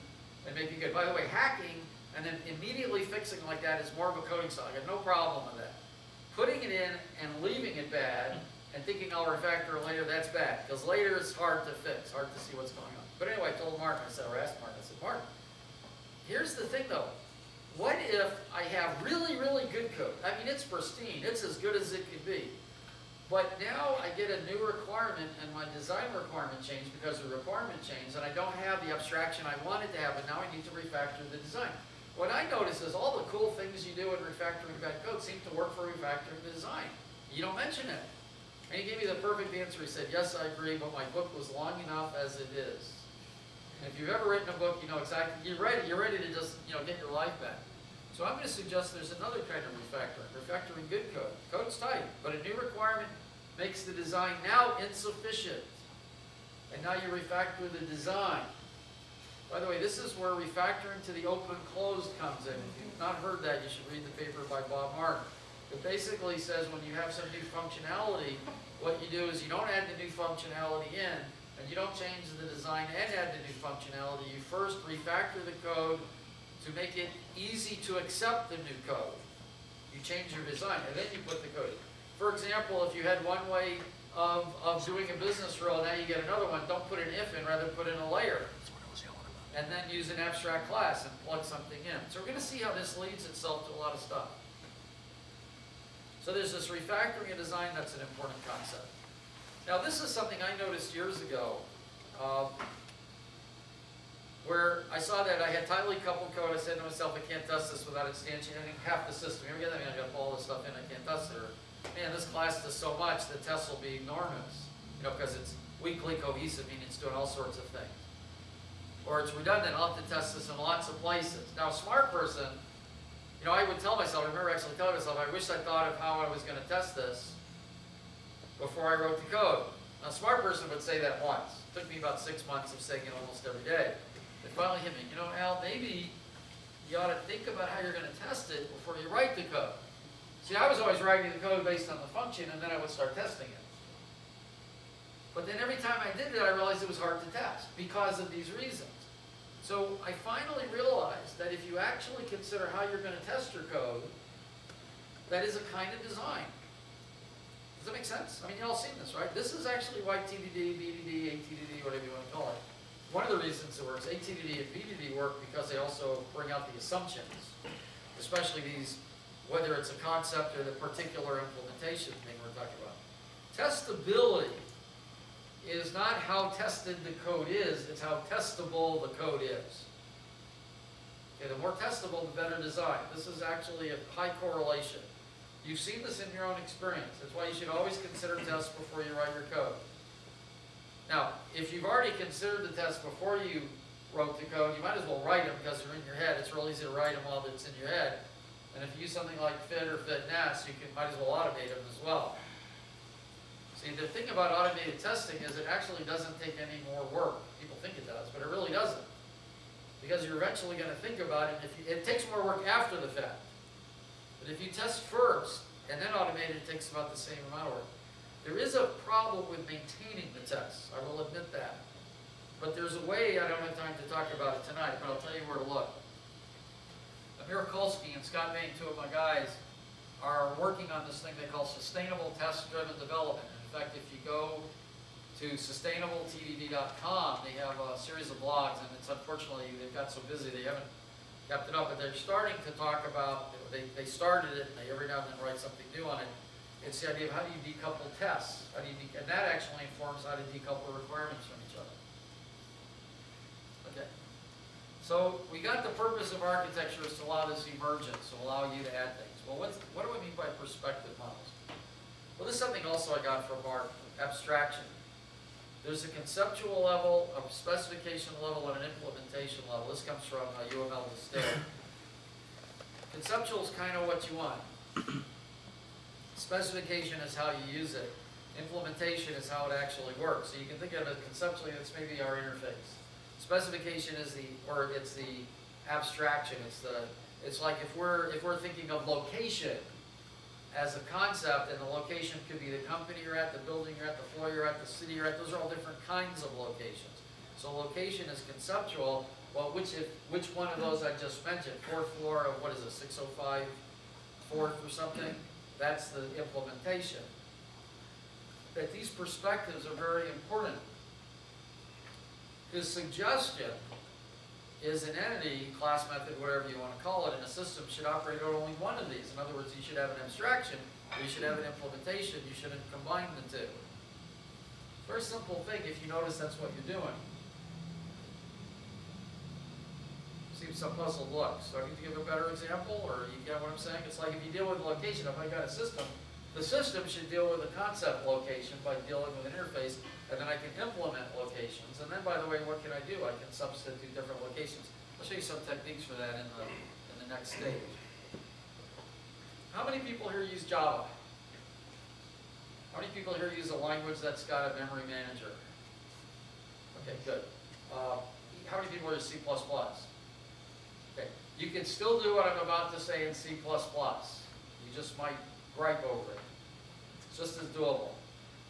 and make it good. By the way, hacking and then immediately fixing like that is more of a coding style. I have no problem with that. Putting it in and leaving it bad and thinking I'll refactor later, that's bad. Because later it's hard to fix, hard to see what's going on. But anyway, I told Mark, I asked Mark, Mark, here's the thing though. What if I have really, really good code? I mean, it's pristine. It's as good as it could be. But now I get a new requirement, and my design requirement changed because the requirement changed, and I don't have the abstraction I wanted to have, and now I need to refactor the design. What I notice is all the cool things you do in refactoring bad code seem to work for refactoring the design. You don't mention it. And he gave me the perfect answer. He said, yes, I agree, but my book was long enough as it is. And if you've ever written a book, you know exactly, you're ready to just, you know, get your life back. So I'm going to suggest there's another kind of refactoring, refactoring good code. Code's tight, but a new requirement makes the design now insufficient. And now you refactor the design. By the way, this is where refactoring to the open and closed comes in. If you've not heard that, you should read the paper by Bob Martin. It basically says when you have some new functionality, what you do is you don't add the new functionality in, and you don't change the design and add the new functionality. You first refactor the code to make it easy to accept the new code. You change your design, and then you put the code in. For example, if you had one way of doing a business rule, now you get another one, don't put an if in, rather put in a layer. And then use an abstract class and plug something in. So we're going to see how this leads itself to a lot of stuff. So there's this refactoring of design that's an important concept. Now this is something I noticed years ago where I saw that I had tightly coupled code. I said to myself, I can't test this without instantiating half the system. You ever get that? I mean, I got to pull all this stuff in, I can't test it. Or, man, this class does so much, the tests will be enormous. You know, because it's weakly cohesive, meaning it's doing all sorts of things. Or it's redundant, I'll have to test this in lots of places. Now a smart person, you know, I would tell myself, I remember actually telling myself, I wish I thought of how I was going to test this before I wrote the code. Now, a smart person would say that once. It took me about 6 months of saying it almost every day. It finally hit me. You know, Al, maybe you ought to think about how you're going to test it before you write the code. See, I was always writing the code based on the function, and then I would start testing it. But then every time I did it, I realized it was hard to test because of these reasons. So I finally realized that if you actually consider how you're going to test your code, that is a kind of design. Does that make sense? I mean, you all seen this, right? This is actually why TDD, BDD, ATDD, whatever you want to call it. One of the reasons it works, ATDD and BDD work because they also bring out the assumptions, especially these, whether it's a concept or the particular implementation thing we're talking about. Testability is not how tested the code is, it's how testable the code is. Okay, the more testable, the better design. This is actually a high correlation. You've seen this in your own experience. That's why you should always consider tests before you write your code. Now, if you've already considered the tests before you wrote the code, you might as well write them because they're in your head. It's real easy to write them while it's in your head. And if you use something like Fit or FitNAS, you can, might as well automate them as well. See, the thing about automated testing is it actually doesn't take any more work. People think it does, but it really doesn't. Because you're eventually going to think about it. It takes more work after the fact. But if you test first and then automate it, it takes about the same amount of work. There is a problem with maintaining the tests. I will admit that. But there's a way, I don't have time to talk about it tonight, but I'll tell you where to look. Amir Kolsky and Scott Bain, two of my guys, are working on this thing they call sustainable test-driven development. In fact, if you go to sustainabletdd.com, they have a series of blogs, and it's unfortunately they've got so busy they haven't kept it up, but they're starting to talk about, they started it, and they every now and then write something new on it. It's the idea of how do you decouple tests, how do you and that actually informs how to decouple requirements from each other. Okay. So we got the purpose of architecture is to allow this emergence, to allow you to add things. Well, what do we mean by perspective models? Well, this is something also I got from our abstraction. There's a conceptual level, a specification level, and an implementation level. This comes from UML Distilled. Conceptual is kind of what you want. Specification is how you use it. Implementation is how it actually works. So you can think of it conceptually, that's maybe our interface. Specification is it's the abstraction. It's like if we're thinking of location as a concept, and the location could be the company you're at, the building you're at, the floor you're at, the city you're at. Those are all different kinds of locations. So location is conceptual. Well, which one of those I just mentioned, fourth floor of what is it, 605 4th or something? That's the implementation. That these perspectives are very important. Because suggestion is an entity, class method, whatever you want to call it, and a system should operate on only one of these. In other words, you should have an abstraction, or you should have an implementation, you shouldn't combine the two. Very simple thing if you notice that's what you're doing. Seems some puzzled look. So I need to give a better example, or you get what I'm saying? It's like if you deal with location, if I got a system, the system should deal with the concept location by dealing with an interface, and then I can implement locations. And then, by the way, what can I do? I can substitute different locations. I'll show you some techniques for that in the next stage. How many people here use Java? How many people here use a language that's got a memory manager? Okay, good. How many people use C++? Okay, you can still do what I'm about to say in C++. You just might gripe over it. It's just as doable.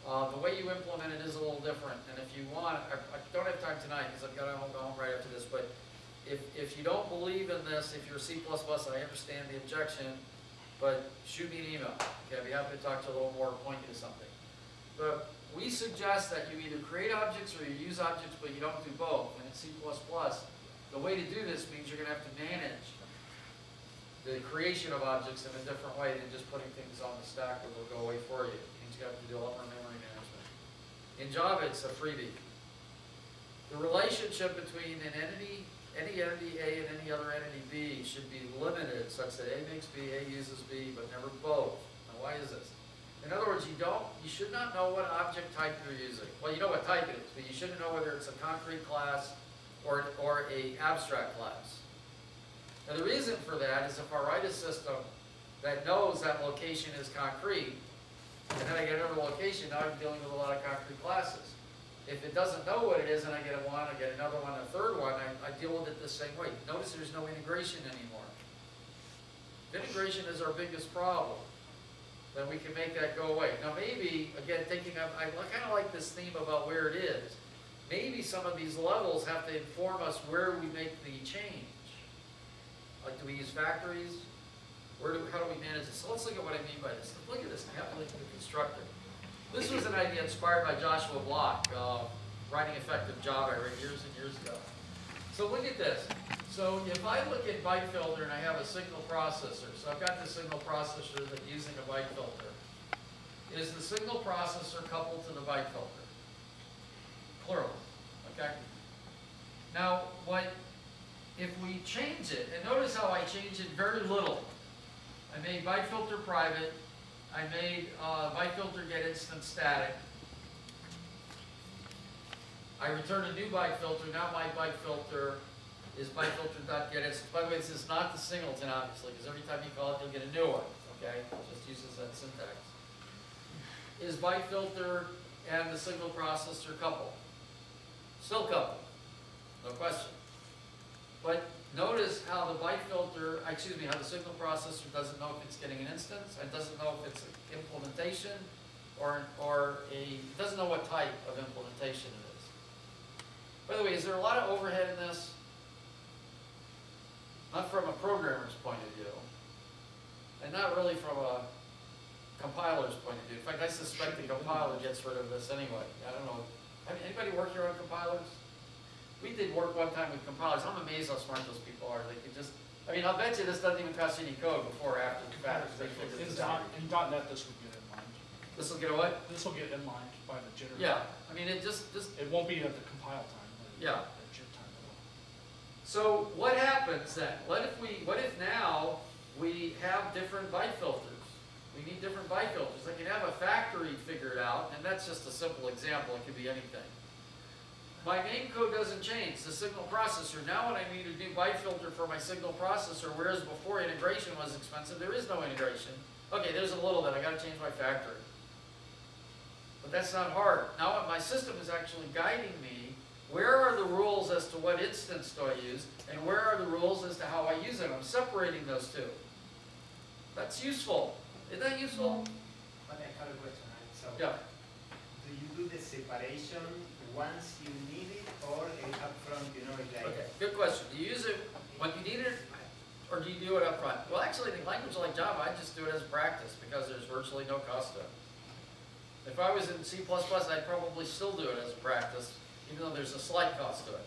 The way you implement it is a little different, and if you want, I don't have time tonight because I've got to go home right after this, but if you don't believe in this, if you're C++, I understand the objection, but shoot me an email. Okay, I'd be happy to talk to you a little more, point you to something. But we suggest that you either create objects or you use objects, but you don't do both. And in C++, the way to do this means you're going to have to manage the creation of objects in a different way than just putting things on the stack that will go away for you. It means you have to do a lot more memory management. In Java, it's a freebie. The relationship between an entity, any entity A and any other entity B should be limited such that A makes B, A uses B, but never both. Now, why is this? In other words, you should not know what object type you're using. Well, you know what type it is, but you shouldn't know whether it's a concrete class or an abstract class. Now the reason for that is if I write a system that knows that location is concrete, and then I get another location, now I'm dealing with a lot of concrete classes. If it doesn't know what it is, and I get one, I get another one, a third one, I deal with it the same way. Notice there's no integration anymore. If integration is our biggest problem, then we can make that go away. Now maybe, again, thinking, I kind of like this theme about where it is. maybe some of these levels have to inform us where we make the change. Like, do we use factories? How do we manage this? So let's look at what I mean by this. Look at this. I have to look at the constructor. This was an idea inspired by Joshua Block, writing effective Java, I read years and years ago. So look at this. So if I look at byte filter and I have a signal processor, so I've got this signal processor that's using a byte filter. Is the signal processor coupled to the byte filter? Plural, okay? Now, if we change it, and notice how I change it very little. I made byte filter private. I made byte filter get instance static. I return a new byte filter. Now my byte filter is byte filter.getInstance. By the way, this is not the singleton, obviously, because every time you call it, you'll get a new one. Okay, it just uses that syntax. Is byte filter and the signal processor coupled? Still coupled, no question. But notice how the byte filter, how the signal processor doesn't know if it's getting an instance, and doesn't know if it's an implementation, doesn't know what type of implementation it is. By the way, is there a lot of overhead in this? Not from a programmer's point of view, and not really from a compiler's point of view. In fact, I suspect the compiler gets rid of this anyway. I don't know. Anybody work here on compilers? We did work one time with compilers. I'm amazed how smart those people are. They could just, I'll bet you this doesn't even cost any code before or after the fact. In .NET, this would get inlined. This will get what? This will get inlined by the jitter. Yeah, it won't be at the compile time. Yeah. The jit time at all. So what happens then? What if now we have different byte filters? We need different byte filters. I can have a factory figured out, and that's just a simple example. It could be anything. My main code doesn't change, the signal processor. Now when I need a new byte filter for my signal processor, whereas before integration was expensive, there is no integration. Okay, there's a little bit. I got to change my factory. But that's not hard. Now my system is actually guiding me. Where are the rules as to what instance do I use, and where are the rules as to how I use it? I'm separating those two. That's useful. Isn't that useful? But I have a question. So yeah. Do you do the separation once you need it, or up front, like... Okay, good question. Do you use it when you need it, or do you do it up front? Well, actually, in language like Java, I just do it as practice because there's virtually no cost to it. If I was in C++, I'd probably still do it as practice, even though there's a slight cost to it.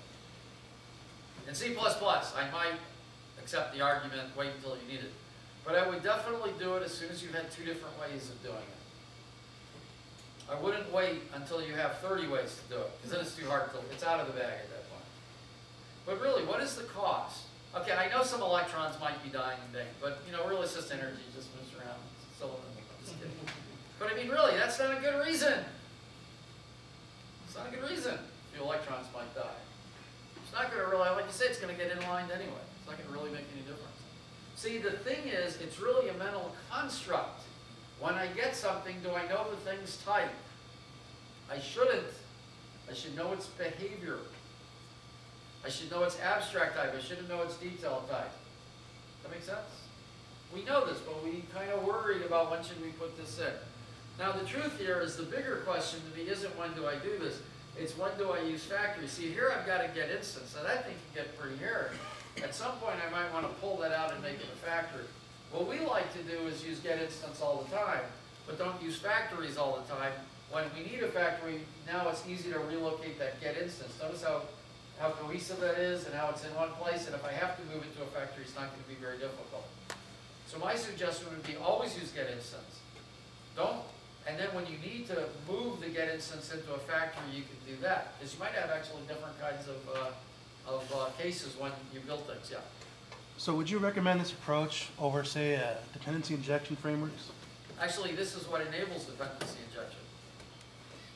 In C++, I might accept the argument, wait until you need it. But I would definitely do it as soon as you had two different ways of doing it. I wouldn't wait until you have 30 ways to do it, because then it's too hard to, it's out of the bag at that point. But really, what is the cost? Okay, I know some electrons might be dying and things, but really it's just energy, just moves around. Just kidding. But really, that's not a good reason. It's not a good reason the electrons might die. It's not going to really, like you said, it's going to get inlined anyway. It's not going to really make any difference. See, the thing is, it's really a mental construct. When I get something, do I know the thing's type? I shouldn't. I should know its behavior. I should know its abstract type. I shouldn't know its detail type. That make sense? We know this, but we kind of worried about when should we put this in. Now the truth here is the bigger question to me isn't when do I do this, it's when do I use factory. See, here I've got to get instance. Now that thing can get pretty hairy. At some point I might want to pull that out and make it a factory. What we like to do is use get instance all the time, but don't use factories all the time. When we need a factory, now it's easy to relocate that get instance. Notice how cohesive that is and how it's in one place, and if I have to move it to a factory, it's not going to be very difficult. So my suggestion would be always use get instance. And then when you need to move the get instance into a factory, you can do that. Because you might have actually different kinds of cases when you build things, yeah. So would you recommend this approach over, say, dependency injection frameworks? Actually, this is what enables dependency injection.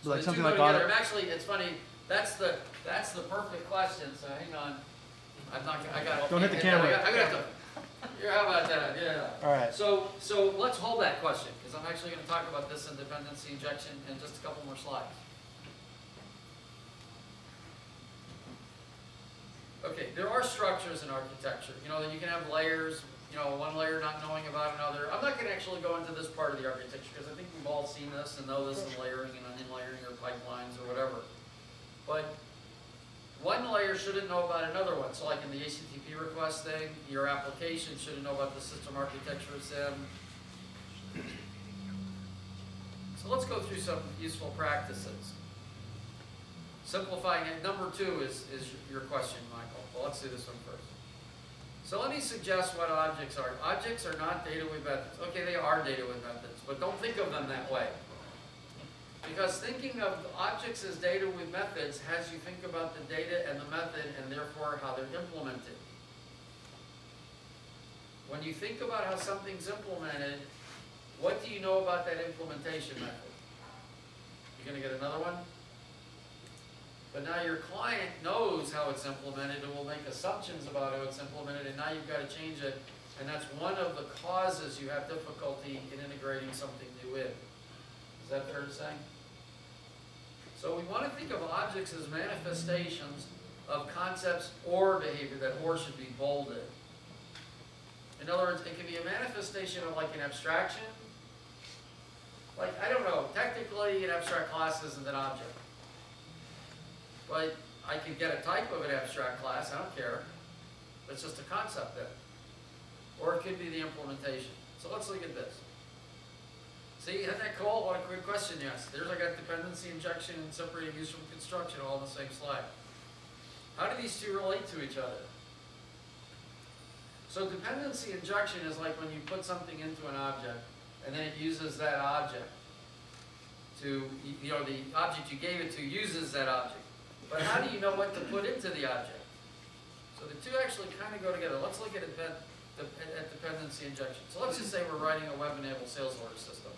So like something like that. Actually, it's funny. That's the perfect question. So hang on. Don't hit the camera. How about that? Yeah. All right. So let's hold that question because I'm actually going to talk about this in dependency injection in just a couple more slides. Okay, there are structures in architecture. You can have layers, one layer not knowing about another. I'm not going to actually go into this part of the architecture because I think we've all seen this and know this in layering and unlayering or pipelines or whatever. But vendor shouldn't know about another one. So like in the HTTP request thing, your application shouldn't know about the system architecture SIM. So let's go through some useful practices. Simplifying it. Number two is your question, Michael. Well, let's do this one first. So let me suggest what objects are. Objects are not data with methods. Okay, they are data with methods, but don't think of them that way. Because thinking of objects as data with methods has you think about the data and the method and therefore how they're implemented. When you think about how something's implemented, what do you know about that implementation method? You're going to get another one? But now your client knows how it's implemented and will make assumptions about how it's implemented, and now you've got to change it. And that's one of the causes you have difficulty in integrating something new in. Is that fair to say? So we want to think of objects as manifestations of concepts or behavior. That or should be bolded. In other words, it can be a manifestation of like an abstraction. Like, I don't know, technically an abstract class isn't an object. But I can get a type of an abstract class, I don't care. It's just a concept then. Or it could be the implementation. So let's look at this. See, isn't that cool? What a quick question you asked. There's, I got dependency injection and separating use from construction all on the same slide. How do these two relate to each other? So dependency injection is like when you put something into an object and then it uses that object to, you know, the object you gave it to uses that object. But how do you know what to put into the object? So the two actually kind of go together. Let's look at dependency injection. So let's just say we're writing a web-enabled sales order system.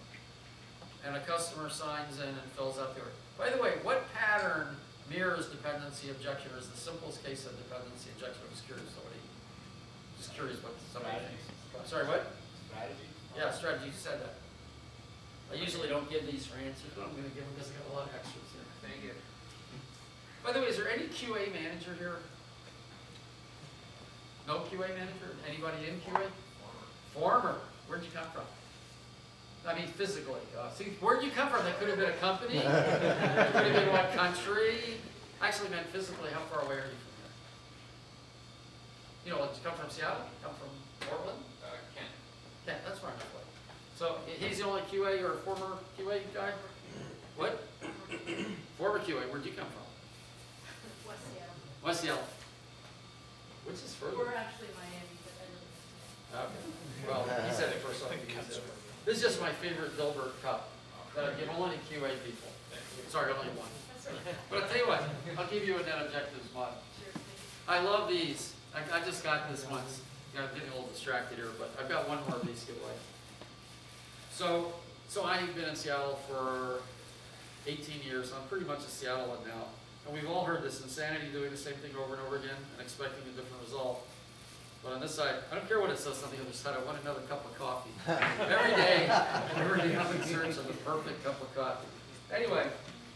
And a customer signs in and fills out the order. By the way, what pattern mirrors dependency injection, or is the simplest case of dependency injection? I'm just curious. Somebody, just curious what somebody thinks. Sorry, what? Strategy. Yeah, strategy. You said that. I usually don't give these for answers, but I'm going to give them because I got a lot of extras here. Thank you. By the way, is there any QA manager here? No QA manager? Anybody in QA? Former. Where'd you come from? I mean, physically. See, where'd you come from? That could have been a company. That could have been what country. I actually meant physically. How far away are you from here? You know, come from Seattle? Come from Portland? Kent. Kent, that's far enough away. So he's the only QA or former QA guy? What? Former QA. Where'd you come from? West Seattle. West Seattle. Which is further? We're actually Miami, but I don't know. Okay. Well, he said it first. So this is just my favorite Dilbert cup that I give only to QA people. Sorry, only one. But I'll tell you what, I'll give you a Net Objectives model. I love these. I just got this once. Yeah, I'm getting a little distracted here, but I've got one more of these to give away. So I've been in Seattle for 18 years. I'm pretty much a Seattlean now. And we've all heard this insanity doing the same thing over and over again and expecting a different result. But on this side, I don't care what it says on the other side, I want another cup of coffee. Every day I'm in search of the perfect cup of coffee. Anyway,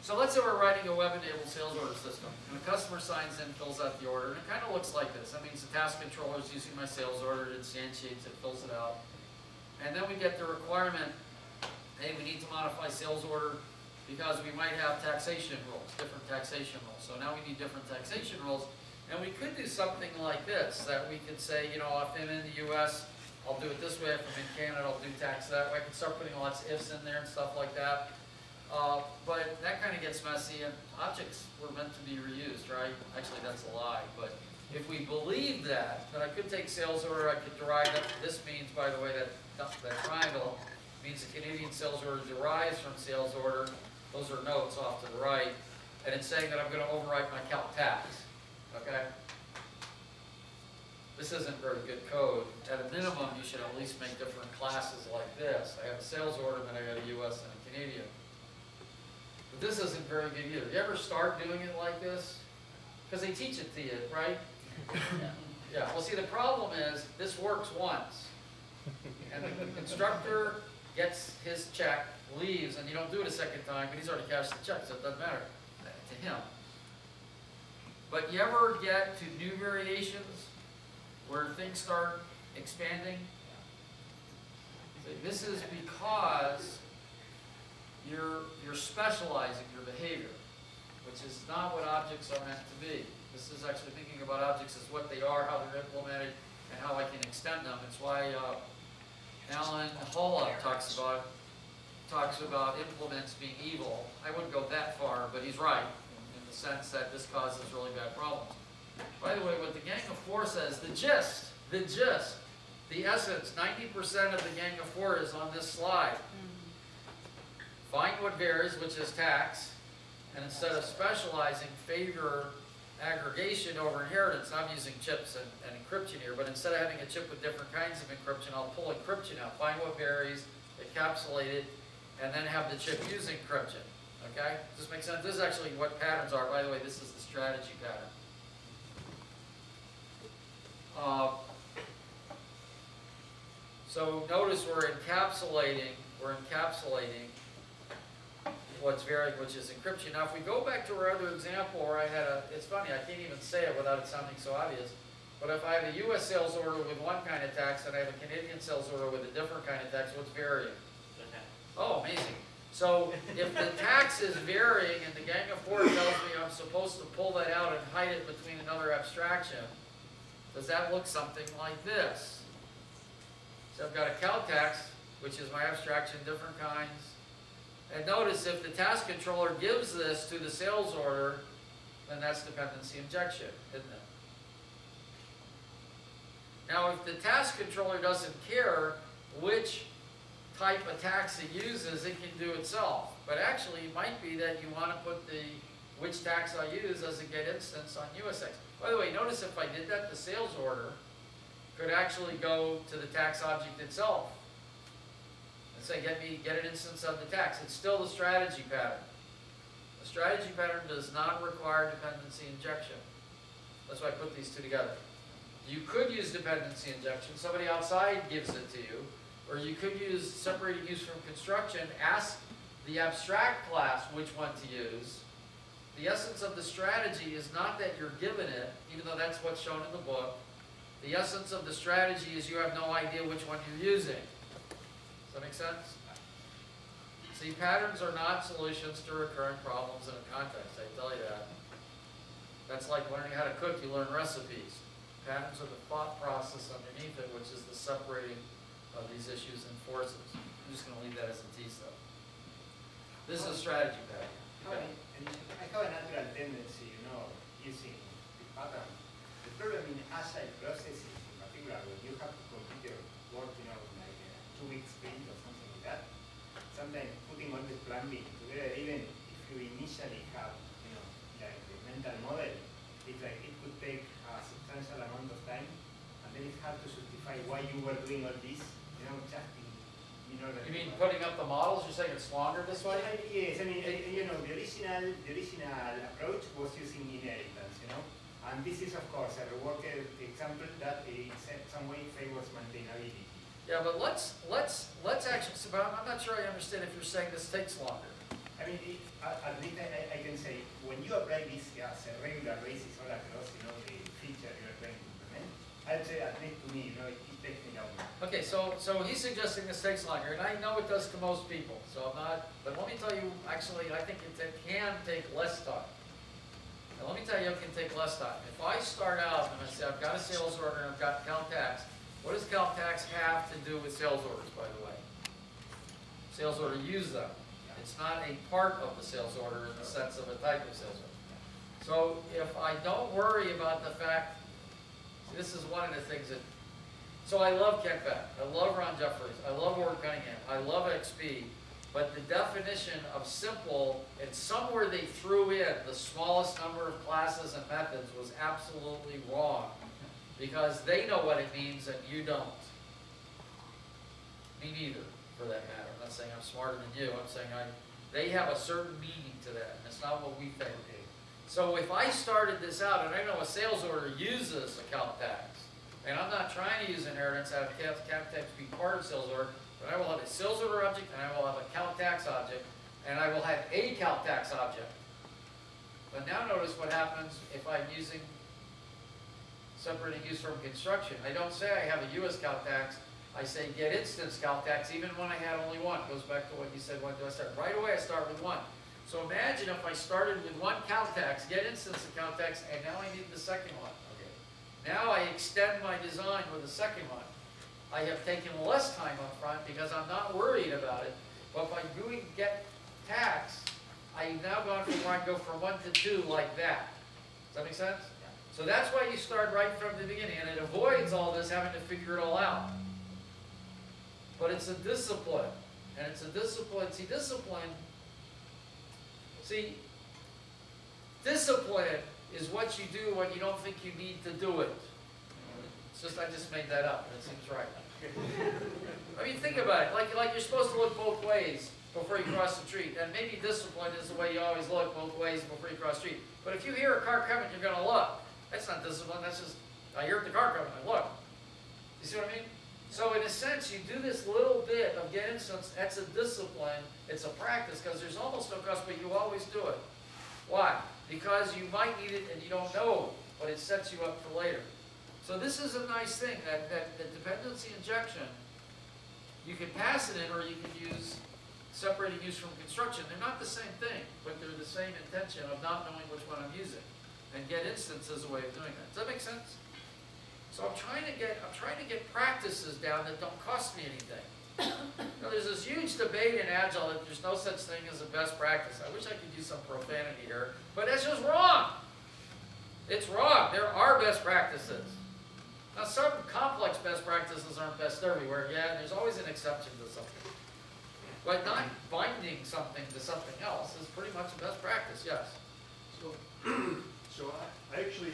so let's say we're writing a web-enabled sales order system. And a customer signs in, fills out the order, and it kind of looks like this. That means the task controller is using my sales order, it instantiates it, fills it out. And then we get the requirement, hey, we need to modify sales order because we might have taxation rules, different taxation rules. So now we need different taxation rules. And we could do something like this, that we could say, you know, if I'm in the US, I'll do it this way. If I'm in Canada, I'll do tax that way. I can start putting lots of ifs in there and stuff like that. But that kind of gets messy, and objects were meant to be reused, right? Actually, that's a lie. But if we believe that, then I could take sales order, I could derive that. This means, by the way, that triangle means the Canadian sales order derives from sales order. Those are notes off to the right, and it's saying that I'm going to overwrite my calc tax. Okay? This isn't very good code. At a minimum, you should at least make different classes like this. I have a sales order, then I got a U.S. and a Canadian. But this isn't very good either. You ever start doing it like this? Because they teach it to you, right? Yeah. Well, see, the problem is this works once, and the constructor gets his check, leaves, and you don't do it a second time, but he's already cashed the check, so it doesn't matter to him. But you ever get to new variations where things start expanding? This is because you're specializing your behavior. which is not what objects are meant to be. This is actually thinking about objects as what they are, how they're implemented, and how I can extend them. It's why Alan Shalloway talks about implements being evil. I wouldn't go that far, but he's right in the sense that this causes really bad problems. By the way, what the Gang of Four says, the gist, the essence, 90% of the Gang of Four is on this slide. Find what varies, which is tax, and instead of specializing, favor aggregation over inheritance. I'm using chips and encryption here, but instead of having a chip with different kinds of encryption, I'll pull encryption out, find what varies, encapsulate it, and then have the chip use encryption. Okay? Does this make sense? This is actually what patterns are. By the way, this is the strategy pattern. So notice we're encapsulating what's varying, which is encryption. Now if we go back to our other example where I had a, it's funny, I can't even say it without it sounding so obvious, but if I have a US sales order with one kind of tax and I have a Canadian sales order with a different kind of tax, what's varying? Oh, amazing. So if the tax is varying and the Gang of Four tells me I'm supposed to pull that out and hide it between another abstraction, does that look something like this? So I've got a cal tax, which is my abstraction, different kinds. And notice if the task controller gives this to the sales order, then that's dependency injection, isn't it? Now if the task controller doesn't care which type of tax it uses, it can do itself. But actually it might be that you want to put the which tax I use as a get instance on USX. By the way, notice if I did that, the sales order could actually go to the tax object itself and say, get an instance of the tax. It's still the strategy pattern. The strategy pattern does not require dependency injection. That's why I put these two together. You could use dependency injection. Somebody outside gives it to you. Or you could use separated use from construction, ask the abstract class which one to use. The essence of the strategy is not that you're given it, even though that's what's shown in the book. The essence of the strategy is you have no idea which one you're using. Does that make sense? See, patterns are not solutions to recurring problems in a context, I tell you that. That's like learning how to cook, you learn recipes. Patterns are the thought process underneath it, which is the separating of these issues and forces. I'm just going to leave that as a tease, though. This is a strategy pattern. Okay. I have a natural tendency, using the pattern. The problem in agile processes, in particular, when you have to complete your work, like a 2-week sprint or something like that, sometimes putting all the plan B together, even if you initially have, like the mental model, it's like it could take a substantial amount of time, and then it's hard to justify why you were doing all this, You mean putting up the models? You're saying it's longer this way? Yes, I mean, the original approach was using inheritance, And this is, of course, a reworked example that in some way favors maintainability. Yeah, but let's actually, so I'm not sure I understand if you're saying this takes longer. I mean, at least I can say, when you apply this as a regular basis all across, the feature you're trying to implement, I'd say, at least to me, it takes me longer. Okay, so he's suggesting this takes longer, and I know it does to most people, so I'm not, but let me tell you, actually, I think it can take less time. Now, let me tell you it can take less time. If I start out and I say, I've got a sales order and I've got CalTax, what does CalTax have to do with sales orders, by the way? Sales order use them. It's not a part of the sales order in the sense of a type of sales order. So if I don't worry about the fact, this is one of the things that, so I love Kent Beck, I love Ron Jeffries, I love Ward Cunningham, I love XP, but the definition of simple, and somewhere they threw in the smallest number of classes and methods, was absolutely wrong, because they know what it means and you don't. Me neither, for that matter. I'm not saying I'm smarter than you, I'm saying they have a certain meaning to that, and it's not what we think. So if I started this out, and I know a sales order uses a CalTax, and I'm not trying to use inheritance out of CalTax to be part of sales order, but I will have a sales order object, and I will have a CalTax object, and I will have a CalTax object. But now notice what happens if I'm using separating use from construction. I don't say I have a US CalTax, I say get instance CalTax, even when I had only one. It goes back to what you said, when do I start? Right away I start with one. So imagine if I started with one context, get instance of context, and now I need the second one. Okay. Now I extend my design with the second one. I have taken less time up front because I'm not worried about it. But by doing get tax, I've now gone from where I go from 1 to 2 like that. Does that make sense? Yeah. So that's why you start right from the beginning, and it avoids all this having to figure it all out. But it's a discipline, and it's a discipline. See, discipline is what you do when you don't think you need to do it. It's just, I just made that up, and it seems right. I mean, think about it. Like you're supposed to look both ways before you cross the street. And maybe discipline is the way you always look both ways before you cross the street. But if you hear a car coming, you're going to look. That's not discipline. That's just, I hear the car coming, I look. You see what I mean? So in a sense, you do this little bit of get instance. That's a discipline. It's a practice because there's almost no cost, but you always do it. Why? Because you might need it and you don't know, but it sets you up for later. So this is a nice thing, that dependency injection, you can pass it in or you can use separated use from construction. They're not the same thing, but they're the same intention of not knowing which one I'm using. And get instance is a way of doing that. Does that make sense? So I'm trying to get practices down that don't cost me anything. Now, there's this huge debate in Agile that there's no such thing as a best practice. I wish I could use some profanity here, but that's just wrong. It's wrong. There are best practices. Now, some complex best practices aren't best everywhere. Yeah, there's always an exception to something. But not binding something to something else is pretty much a best practice, yes. So I actually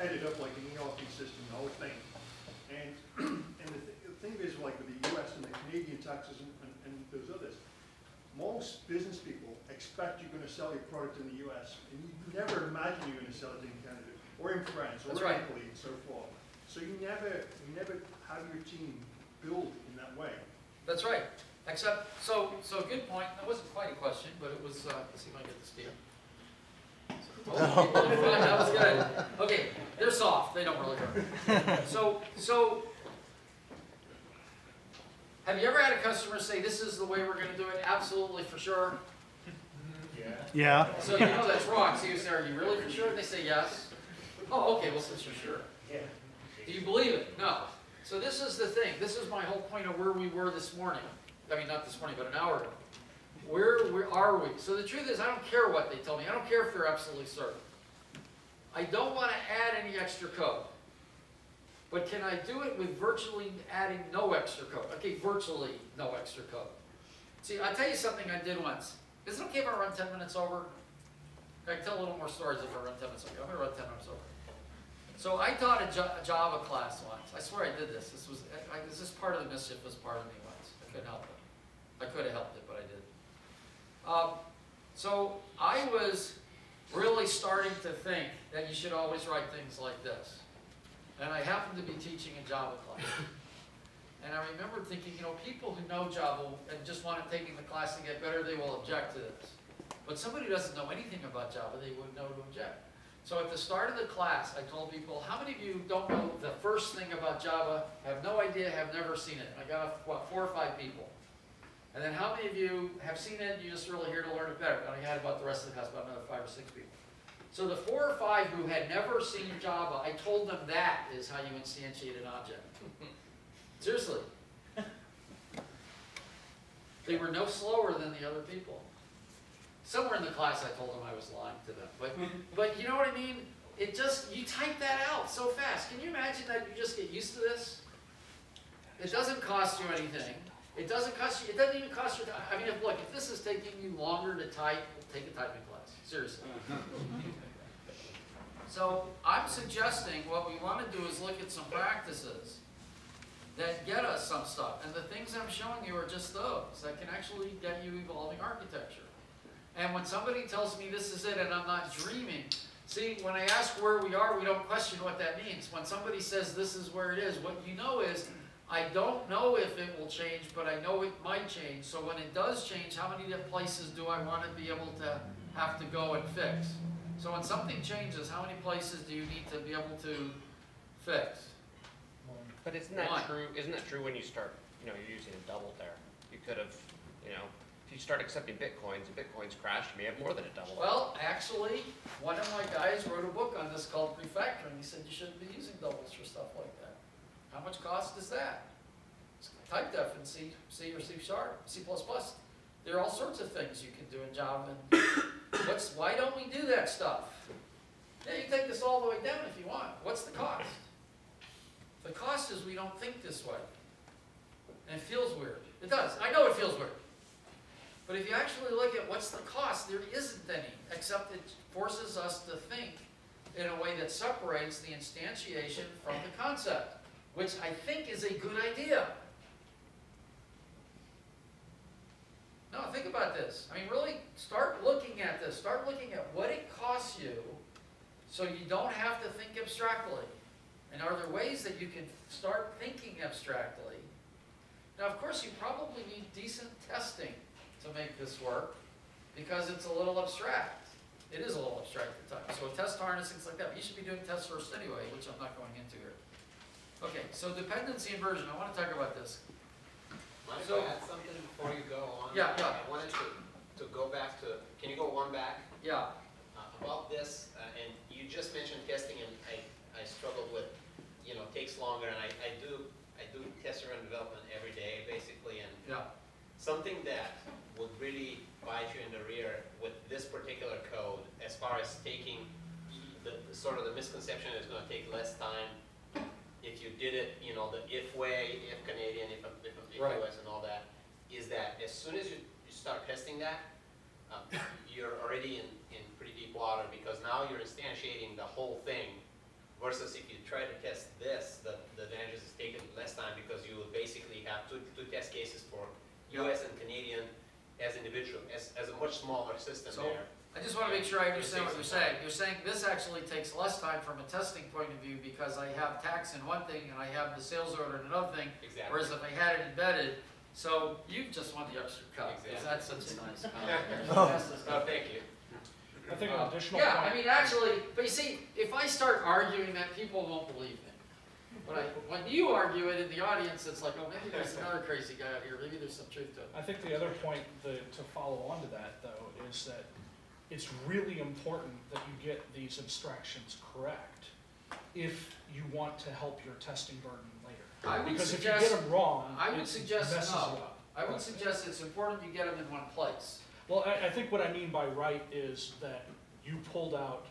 added up like an ERP system, the whole thing. And the thing is, like with the US and the Canadian taxes and those others, most business people expect you're going to sell your product in the US, and you never imagine you're going to sell it in Canada, or in France, or in Italy, and so forth. So you never have your team build in that way. That's right. Except, so good point. That wasn't quite a question, but it was, let's see if I get this deal. That was good. Okay, they're soft. They don't really work. So, have you ever had a customer say, this is the way we're going to do it? Absolutely, for sure. Yeah. Yeah. So you know that's wrong. So you say, are you really for sure? And they say, yes. Oh, okay, well, since you're sure. Yeah. Do you believe it? No. So this is the thing. This is my whole point of where we were this morning. I mean, not this morning, but an hour ago. Where are we? So the truth is, I don't care what they tell me. I don't care if you're absolutely certain. I don't want to add any extra code. But can I do it with virtually adding no extra code? Okay, virtually no extra code. See, I'll tell you something I did once. Is it okay if I run 10 minutes over? I can tell a little more stories if I run 10 minutes over. I'm going to run 10 minutes over. So I taught a Java class once. I swear I did this. This is part of the mischief was part of me once. I couldn't help it. I could have helped it, but I didn't. So I was really starting to think that you should always write things like this. And I happened to be teaching a Java class. And I remember thinking, you know, people who know Java and just want to take the class to get better, they will object to this. But somebody who doesn't know anything about Java, they wouldn't know to object. So at the start of the class, I told people, how many of you don't know the first thing about Java, have no idea, have never seen it? And I got, what, 4 or 5 people. And then how many of you have seen it and you're just really here to learn it better? And I had about the rest of the class, about another 5 or 6 people. So the 4 or 5 who had never seen Java, I told them that is how you instantiate an object. Seriously. They were no slower than the other people. Somewhere in the class I told them I was lying to them. But you know what I mean? It just, you type that out so fast. Can you imagine that you just get used to this? It doesn't cost you anything. It doesn't cost you, it doesn't even cost you, I mean, if, look, if this is taking you longer to type, take a typing class, seriously. So I'm suggesting what we want to do is look at some practices that get us some stuff. And the things I'm showing you are just those that can actually get you evolving architecture. And when somebody tells me this is it and I'm not dreaming, see, when I ask where we are, we don't question what that means. When somebody says this is where it is, what you know is, I don't know if it will change, but I know it might change. So when it does change, how many different places do I want to be able to have to go and fix? So when something changes, how many places do you need to be able to fix? But isn't that true? Isn't that true when you start, you know, you're using a double there? You could have, you know, If you start accepting bitcoins and bitcoins crash, you may have more than a double. Well, actually, one of my guys wrote a book on this called refactoring. He said you shouldn't be using doubles for stuff like that. How much cost is that? It's type def in C or C-sharp, C++. There are all sorts of things you can do in Java. And why don't we do that stuff? Yeah, you can take this all the way down if you want. What's the cost? The cost is we don't think this way. And it feels weird. It does. I know it feels weird. But if you actually look at what's the cost, there isn't any, except it forces us to think in a way that separates the instantiation from the concept, which I think is a good idea. Now think about this. I mean, really start looking at this. Start looking at what it costs you so you don't have to think abstractly. And are there ways that you can start thinking abstractly? Now, of course, you probably need decent testing to make this work because it's a little abstract. It is a little abstract at times. So a test harness, things like that. But you should be doing tests first anyway, which I'm not going into here. Okay, so dependency inversion. I want to talk about this. Might I add something before you go on? Yeah, yeah. I wanted to go back to, can you go one back? Yeah. About this, and you just mentioned testing, and I struggled with, you know, takes longer, and I do test-driven development every day, basically, and yeah. Something that would really bite you in the rear with this particular code, as far as taking the sort of the misconception is going to take less time if you did it, you know, the if way, if Canadian, if right. US, and all that, is that as soon as you start testing that, you're already in pretty deep water, because now you're instantiating the whole thing, versus if you try to test this, the advantage is taking less time, because you will basically have two test cases for US and Canadian as individual, as a much smaller system so there. I just want to make sure I understand what you're saying. You're saying this actually takes less time from a testing point of view because I have tax in one thing and I have the sales order in another thing. Exactly. Whereas if I had it embedded, so you just want the extra cut. Exactly. That's such a nice comment. Oh, thank you. I think an additional yeah, point. I mean, actually, but you see, if I start arguing that, people won't believe me. When you argue it in the audience, it's like, oh, maybe there's another crazy guy out here. Maybe there's some truth to it. I think the other point to follow on to that, though, is that it's really important that you get these abstractions correct if you want to help your testing burden later. Because if you get them wrong, it messes you up. I would suggest it's important you get them in one place. Well, I think what I mean by right is that you pulled out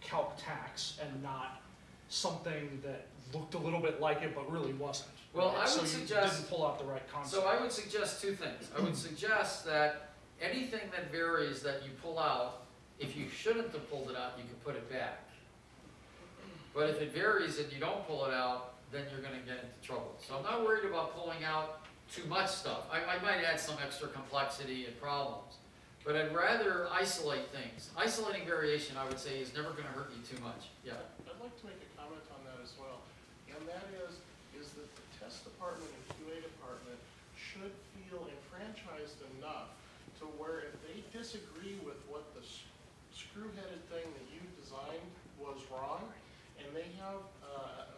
calc tax and not something that looked a little bit like it but really wasn't. Well, right? I would suggest you didn't pull out the right concept. So I would suggest two things. I would suggest that anything that varies that you pull out, if you shouldn't have pulled it out, you can put it back. But if it varies and you don't pull it out, then you're going to get into trouble. So I'm not worried about pulling out too much stuff. I might add some extra complexity and problems. But I'd rather isolate things. Isolating variation, I would say, is never going to hurt you too much. Yeah. I'd like to make a comment on that as well. And that is that the test department and QA department should feel enfranchised enough to where if they disagree with what the screw-headed thing that you designed was wrong, and they have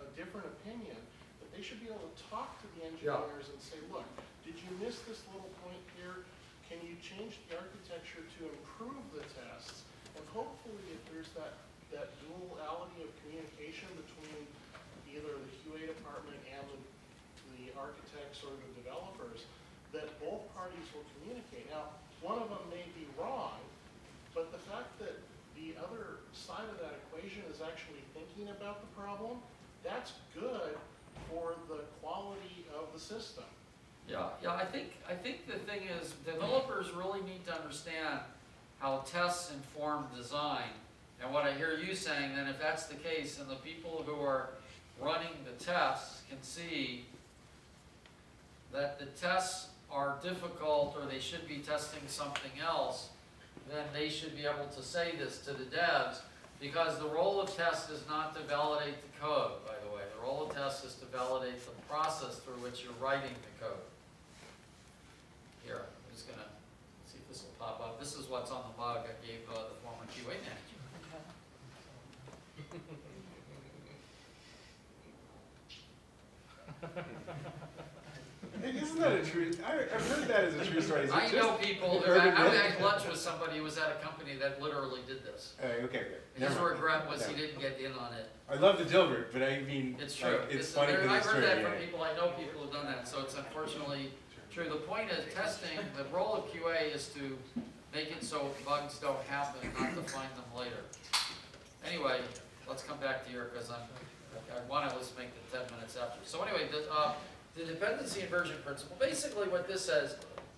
a different opinion, that they should be able to talk to the engineers and say, look, did you miss this little point here? Can you change the architecture to improve the tests? And hopefully if there's that duality of communication between either the QA department and the architects or the developers, that both parties will communicate. Now, one of them may be wrong, but the fact that the other side of that equation is actually thinking about the problem, that's good for the quality of the system. Yeah, I think the thing is developers really need to understand how tests inform design. And what I hear you saying, then if that's the case, and the people who are running the tests can see that the tests are difficult or they should be testing something else, then they should be able to say this to the devs, because the role of test is not to validate the code, by the way. The role of test is to validate the process through which you're writing the code. Here, I'm just going to see if this will pop up. This is what's on the mug I gave the former QA manager. Isn't that a true? I've heard that as a true story. I know people. I had lunch with somebody who was at a company that literally did this. Okay, good. His regret was he didn't get in on it. I love the Dilbert, but I mean, it's true. Like, it's funny. I've heard that from people. I know people who've done that, so it's unfortunately true. The point of testing, the role of QA is to make it so bugs don't happen, not to find them later. Anyway, let's come back to here because I want to at least make the 10 minutes after. So anyway, the dependency inversion principle, basically what this says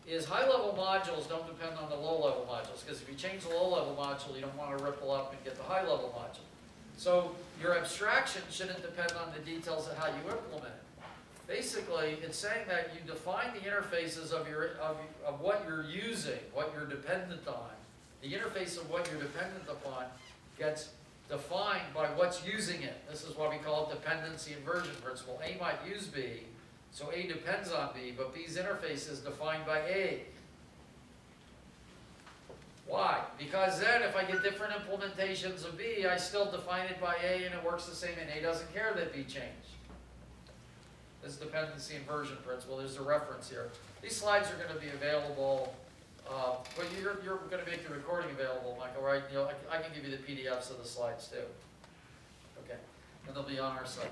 is high-level modules don't depend on the low-level modules, because if you change the low-level module, you don't want to ripple up and get the high-level module. So your abstraction shouldn't depend on the details of how you implement it. Basically, it's saying that you define the interfaces of, what you're using, what you're dependent on. The interface of what you're dependent upon gets defined by what's using it. This is why we call it dependency inversion principle. A might use B, so A depends on B, but B's interface is defined by A. Why? Because then if I get different implementations of B, I still define it by A and it works the same and A doesn't care that B changed. This is dependency inversion principle. There's a reference here. These slides are going to be available. But you're going to make the recording available, Michael, right? You know, I can give you the PDFs of the slides too. Okay, and they'll be on our site.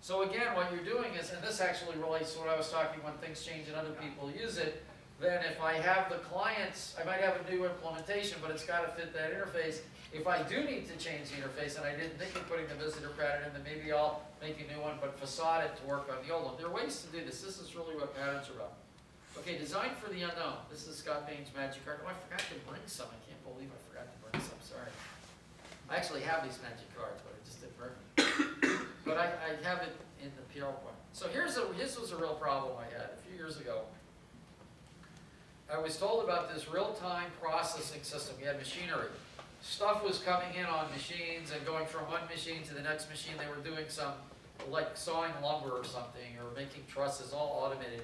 So again, what you're doing is, and this actually relates to what I was talking when things change and other people use it, then if I have the clients, I might have a new implementation, but it's got to fit that interface. If I do need to change the interface, and I didn't think of putting the visitor pattern in, then maybe I'll make a new one, but facade it to work on the old one. There are ways to do this. This is really what patterns are about. Okay, design for the unknown. This is Scott Bain's magic card. Oh, I forgot to bring some. I can't believe I forgot to bring some. Sorry. I actually have these magic cards, but I just didn't bring them. But I have it in the PowerPoint. So this was a real problem I had a few years ago. I was told about this real-time processing system. We had machinery. Stuff was coming in on machines and going from one machine to the next machine. They were doing some, like sawing lumber or something, or making trusses, all automated.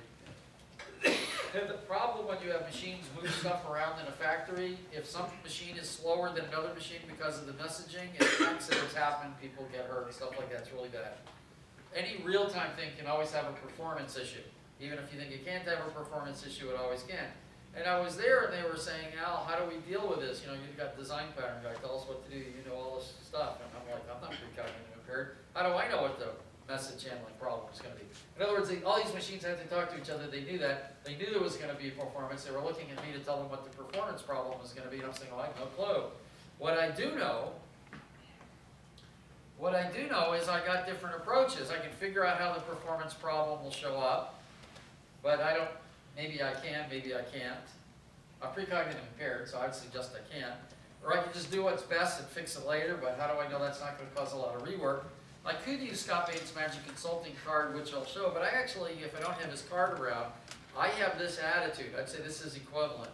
The problem when you have machines move stuff around in a factory, if some machine is slower than another machine because of the messaging, if accidents happen, people get hurt, stuff like that's really bad. Any real-time thing can always have a performance issue. Even if you think it can't have a performance issue, it always can. And I was there and they were saying, Al, how do we deal with this? You know, you've got design pattern guy, tell us what to do, you know all this stuff. And I'm like, I'm not precognitive impaired. How do I know what to do? Message channeling problem is going to be. In other words, all these machines had to talk to each other. They knew that. They knew there was going to be a performance. They were looking at me to tell them what the performance problem was going to be, and I'm saying, oh, I have no clue. What I do know is I got different approaches. I can figure out how the performance problem will show up, but I don't, maybe I can, maybe I can't. I'm precognitive impaired, so I'd suggest I can't. Or I can just do what's best and fix it later, but how do I know that's not going to cause a lot of rework? I could use Scott Bain's Magic Consulting card, which I'll show, but I actually, if I don't have his card around, I have this attitude. I'd say this is equivalent.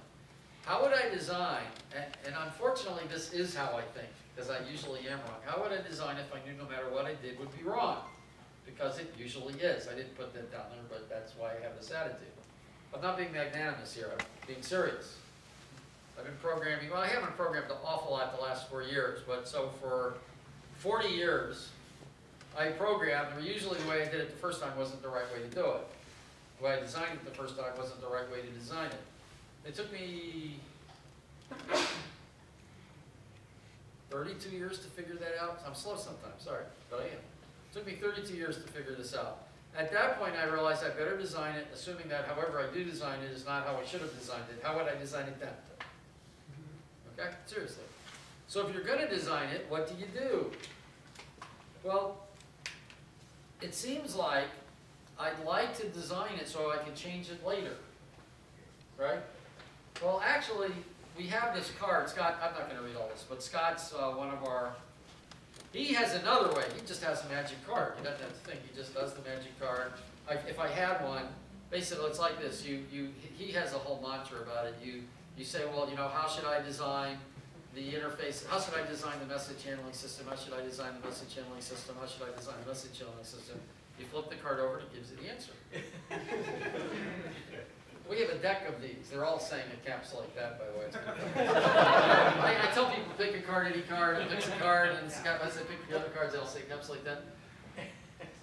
How would I design, and unfortunately this is how I think, because I usually am wrong. How would I design if I knew no matter what I did would be wrong? Because it usually is. I didn't put that down there, but that's why I have this attitude. I'm not being magnanimous here, I'm being serious. I've been programming, well, I haven't programmed an awful lot the last 4 years, but so for 40 years, I programmed, and usually the way I did it the first time wasn't the right way to do it. The way I designed it the first time wasn't the right way to design it. It took me 32 years to figure that out. I'm slow sometimes, sorry, but I am. It took me 32 years to figure this out. At that point, I realized I better design it, assuming that however I do design it is not how I should have designed it. How would I design it then? Okay, seriously. So if you're going to design it, what do you do? Well, it seems like I'd like to design it so I can change it later, right? Well, actually, we have this card. Scott, I'm not going to read all this, but Scott's one of our, he has another way. He just has a magic card. You don't have to think. He just does the magic card. If I had one, basically, it's like this. He has a whole mantra about it. You say, well, you know, how should I design the interface? How should I design the message handling system? How should I design the message handling system? How should I design the message handling system? You flip the card over and it gives you the answer. We have a deck of these. They're all saying in caps like that, by the way. I tell people pick a card, any card, and fix a card, and Scott, I say pick the other cards, they all say caps like that.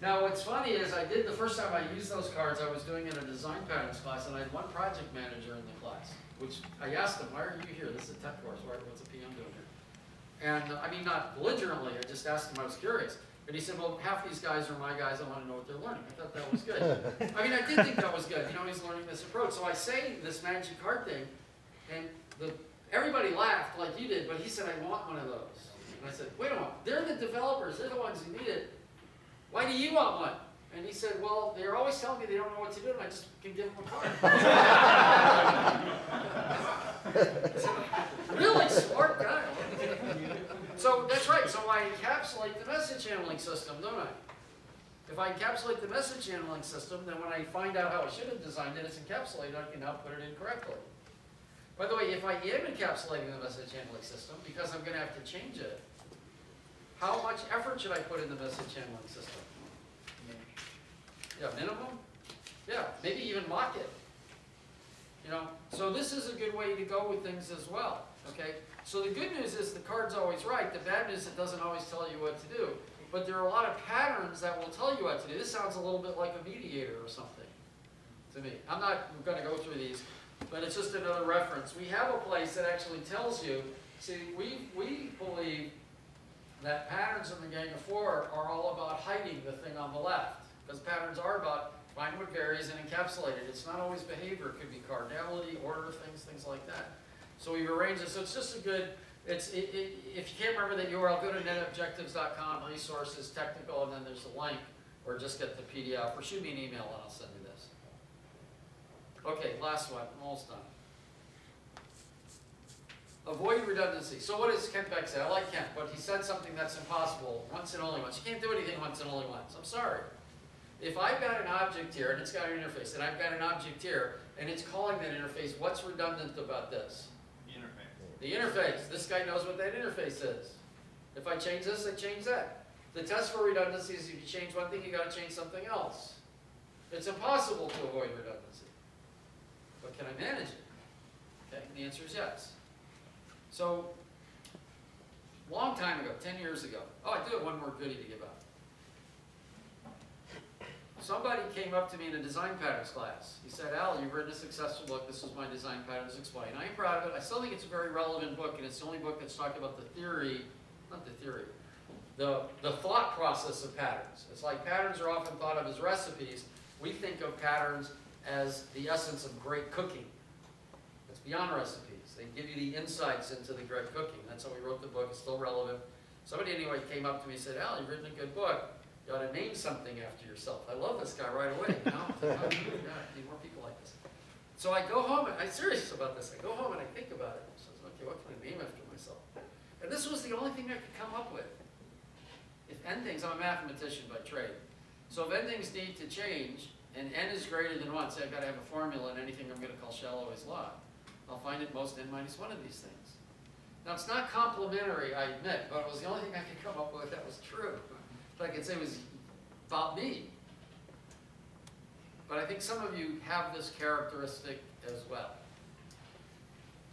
Now what's funny is I did, the first time I used those cards, I was doing it in a design patterns class, and I had one project manager in the class, which I asked him, why are you here? This is a tech course, right? What's a PM doing here? And I mean, not belligerently, I just asked him, I was curious. And he said, well, half these guys are my guys, I want to know what they're learning. I thought that was good. I mean, I did think that was good. You know, he's learning this approach. So I say this magic card thing, and everybody laughed like you did, but he said, I want one of those. And I said, wait a minute, they're the developers, they're the ones who need it. Why do you want one? And he said, well, they're always telling me they don't know what to do, and I just can give them a card. I said, really smart guy. So that's right, so I encapsulate the message handling system, don't I? If I encapsulate the message handling system, then when I find out how I should have designed it, it's encapsulated, I can now put it in correctly. By the way, if I am encapsulating the message handling system, because I'm going to have to change it, how much effort should I put in the message handling system? Yeah, minimum? Yeah, maybe even mock it. You know, so this is a good way to go with things as well, okay? So the good news is the card's always right. The bad news is it doesn't always tell you what to do. But there are a lot of patterns that will tell you what to do. This sounds a little bit like a mediator or something to me. I'm not going to go through these, but it's just another reference. We have a place that actually tells you. See, we believe that patterns in the Gang of Four are all about hiding the thing on the left. Because patterns are about find what varies and encapsulate it. It's not always behavior. It could be cardinality, order, things like that. So we've arranged it, so it's just a good, if you can't remember that URL, go to netobjectives.com, resources, technical, and then there's a link, or just get the PDF, or shoot me an email and I'll send you this. Okay, last one, I'm almost done. Avoid redundancy. So what does Kent Beck say? I like Kent, but he said something that's impossible, once and only once. You can't do anything once and only once, I'm sorry. If I've got an object here, and it's got an interface, and I've got an object here, and it's calling that interface, what's redundant about this? The interface. This guy knows what that interface is. If I change this, I change that. The test for redundancy is if you change one thing, you got to change something else. It's impossible to avoid redundancy. But can I manage it? Okay, the answer is yes. So, long time ago, 10 years ago. Oh, I do have one more goodie to give out. Somebody came up to me in a design patterns class. He said, Al, you've written a successful book. This is my design patterns explained. I am proud of it. I still think it's a very relevant book, and it's the only book that's talking about the theory, not the theory, the thought process of patterns. It's like patterns are often thought of as recipes. We think of patterns as the essence of great cooking. It's beyond recipes. They give you the insights into the great cooking. That's how we wrote the book. It's still relevant. Somebody anyway came up to me and said, Al, you've written a good book. You ought to name something after yourself. I love this guy right away. You know? I need more people like this. So I go home, and I'm serious about this. I go home and I think about it. So I said, okay, what can I name after myself? And this was the only thing I could come up with. If n things, I'm a mathematician by trade. So if n things need to change, and n is greater than 1, say I've got to have a formula in anything I'm going to call Shalloway's law, I'll find at most n minus 1 of these things. Now it's not complimentary, I admit, but it was the only thing I could come up with that was true. I could say it was about me. But I think some of you have this characteristic as well.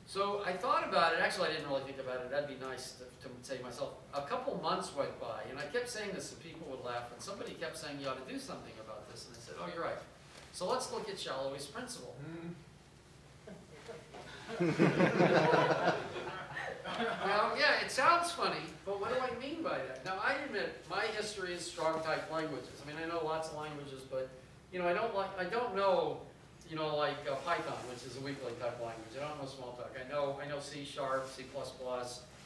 So I thought about it. Actually, I didn't really think about it. That'd be nice to say to myself. A couple months went by, and I kept saying this, and people would laugh. And somebody kept saying, you ought to do something about this. And I said, oh, you're right. So let's look at Shalloway's principle. Now, yeah, it sounds funny, but what do I mean by that? Now, I admit my history is strong type languages. I mean, I know lots of languages, but you know, I don't know, you know, like Python, which is a weakly type language. I don't know small talk. I know C-sharp, C++,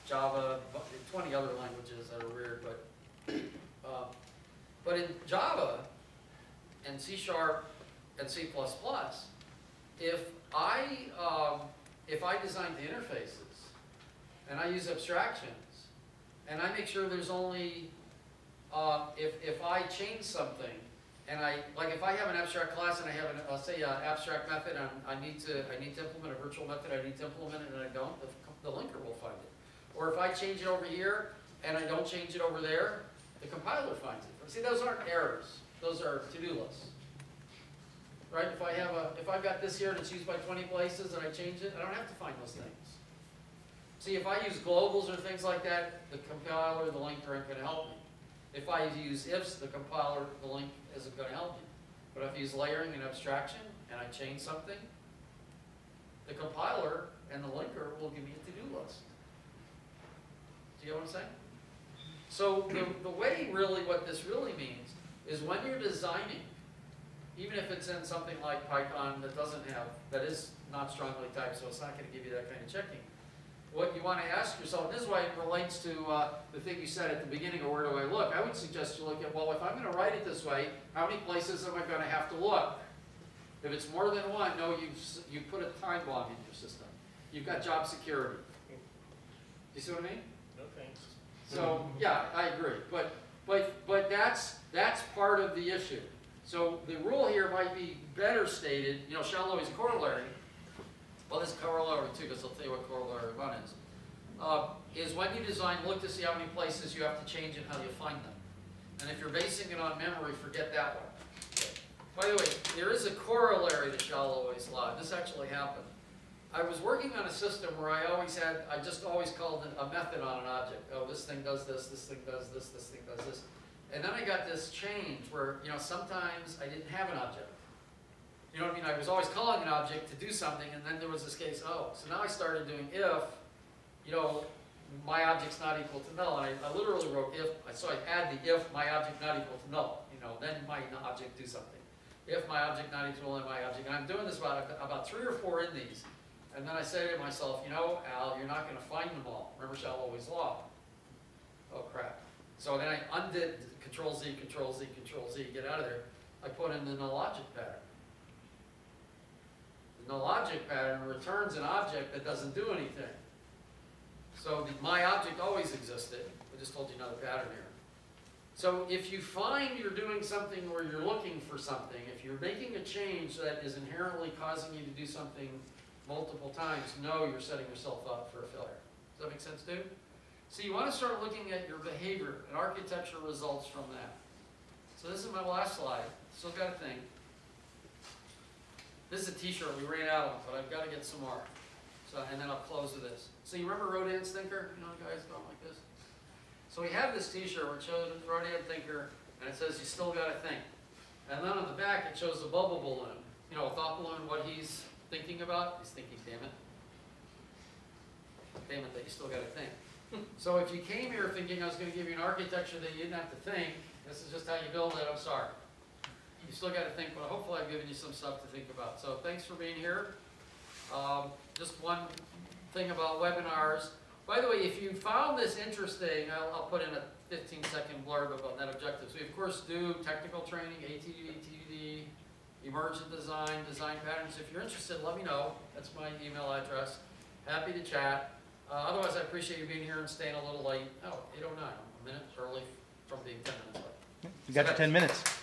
Java, 20 other languages that are weird, but in Java and C-sharp and C++, if I designed the interfaces, and I use abstractions, and I make sure there's only, if I change something, and if I have an abstract class and I have, say, an abstract method, and I need to implement a virtual method, I need to implement it, and I don't, the linker will find it. Or if I change it over here, and I don't change it over there, the compiler finds it. See, those aren't errors. Those are to-do lists. Right? If I've got this here and it's used by 20 places, and I change it, I don't have to find those things. See, if I use globals or things like that, the compiler, the linker can help me. If I use ifs, the compiler, the link isn't going to help me. But if I use layering and abstraction, and I change something, the compiler and the linker will give me a to-do list. Do you know what I'm saying? So the way really what this really means is when you're designing, even if it's in something like Python that doesn't have, that is not strongly typed, so it's not going to give you that kind of checking. What you want to ask yourself, and this is why it relates to the thing you said at the beginning, or where do I look? I would suggest you look at, well, if I'm going to write it this way, how many places am I going to have to look? If it's more than one, no, you put a time bomb in your system. You've got job security. Do you see what I mean? No thanks. So yeah, I agree. But that's part of the issue. So the rule here might be better stated. You know, Shalloway's corollary. Well, this corollary too, because I'll tell you what corollary one is when you design, look to see how many places you have to change and how you find them. And if you're basing it on memory, forget that one. By the way, there is a corollary to Shalloway's law. This actually happened. I was working on a system where I just always called a method on an object. Oh, this thing does this thing does this thing does this. And then I got this change where, you know, sometimes I didn't have an object. You know what I mean? I was always calling an object to do something, and then there was this case, oh. So now I started doing if, you know, my object's not equal to null. And I literally wrote if, so I add the if my object not equal to null. You know, then my object do something. If my object not equal to my object. And I'm doing this about 3 or 4 in these. And then I say to myself, you know, Al, you're not going to find them all. Remember Shalloway's law. Oh, crap. So then I undid Control-Z, Control-Z, Control-Z, get out of there. I put in the null logic pattern. The null logic pattern returns an object that doesn't do anything. So my object always existed. I just told you another pattern here. So if you find you're doing something where you're looking for something, if you're making a change that is inherently causing you to do something multiple times, no, you're setting yourself up for a failure. Does that make sense, dude? So you want to start looking at your behavior, and architecture results from that. So this is my last slide. Still got a thing. This is a t-shirt we ran out of, but I've got to get some more. So, and then I'll close with this. So you remember Rodin's Thinker? You know, guys going like this. So we have this t-shirt which shows Rodin Thinker, and it says, you still got to think. And then on the back, it shows a bubble balloon. You know, a thought balloon, what he's thinking about. He's thinking, damn it. Damn it, that you still got to think. So if you came here thinking I was going to give you an architecture that you didn't have to think, this is just how you build it, I'm sorry. You still got to think, but hopefully I've given you some stuff to think about. So thanks for being here. Just one thing about webinars. By the way, if you found this interesting, I'll put in a 15-second blurb about Net Objectives. We, of course, do technical training, ATDD, emergent design, design patterns. If you're interested, let me know. That's my email address. Happy to chat. Otherwise, I appreciate you being here and staying a little late. Oh, 8:09, a minute early from being 10 minutes late. You got your 10 minutes.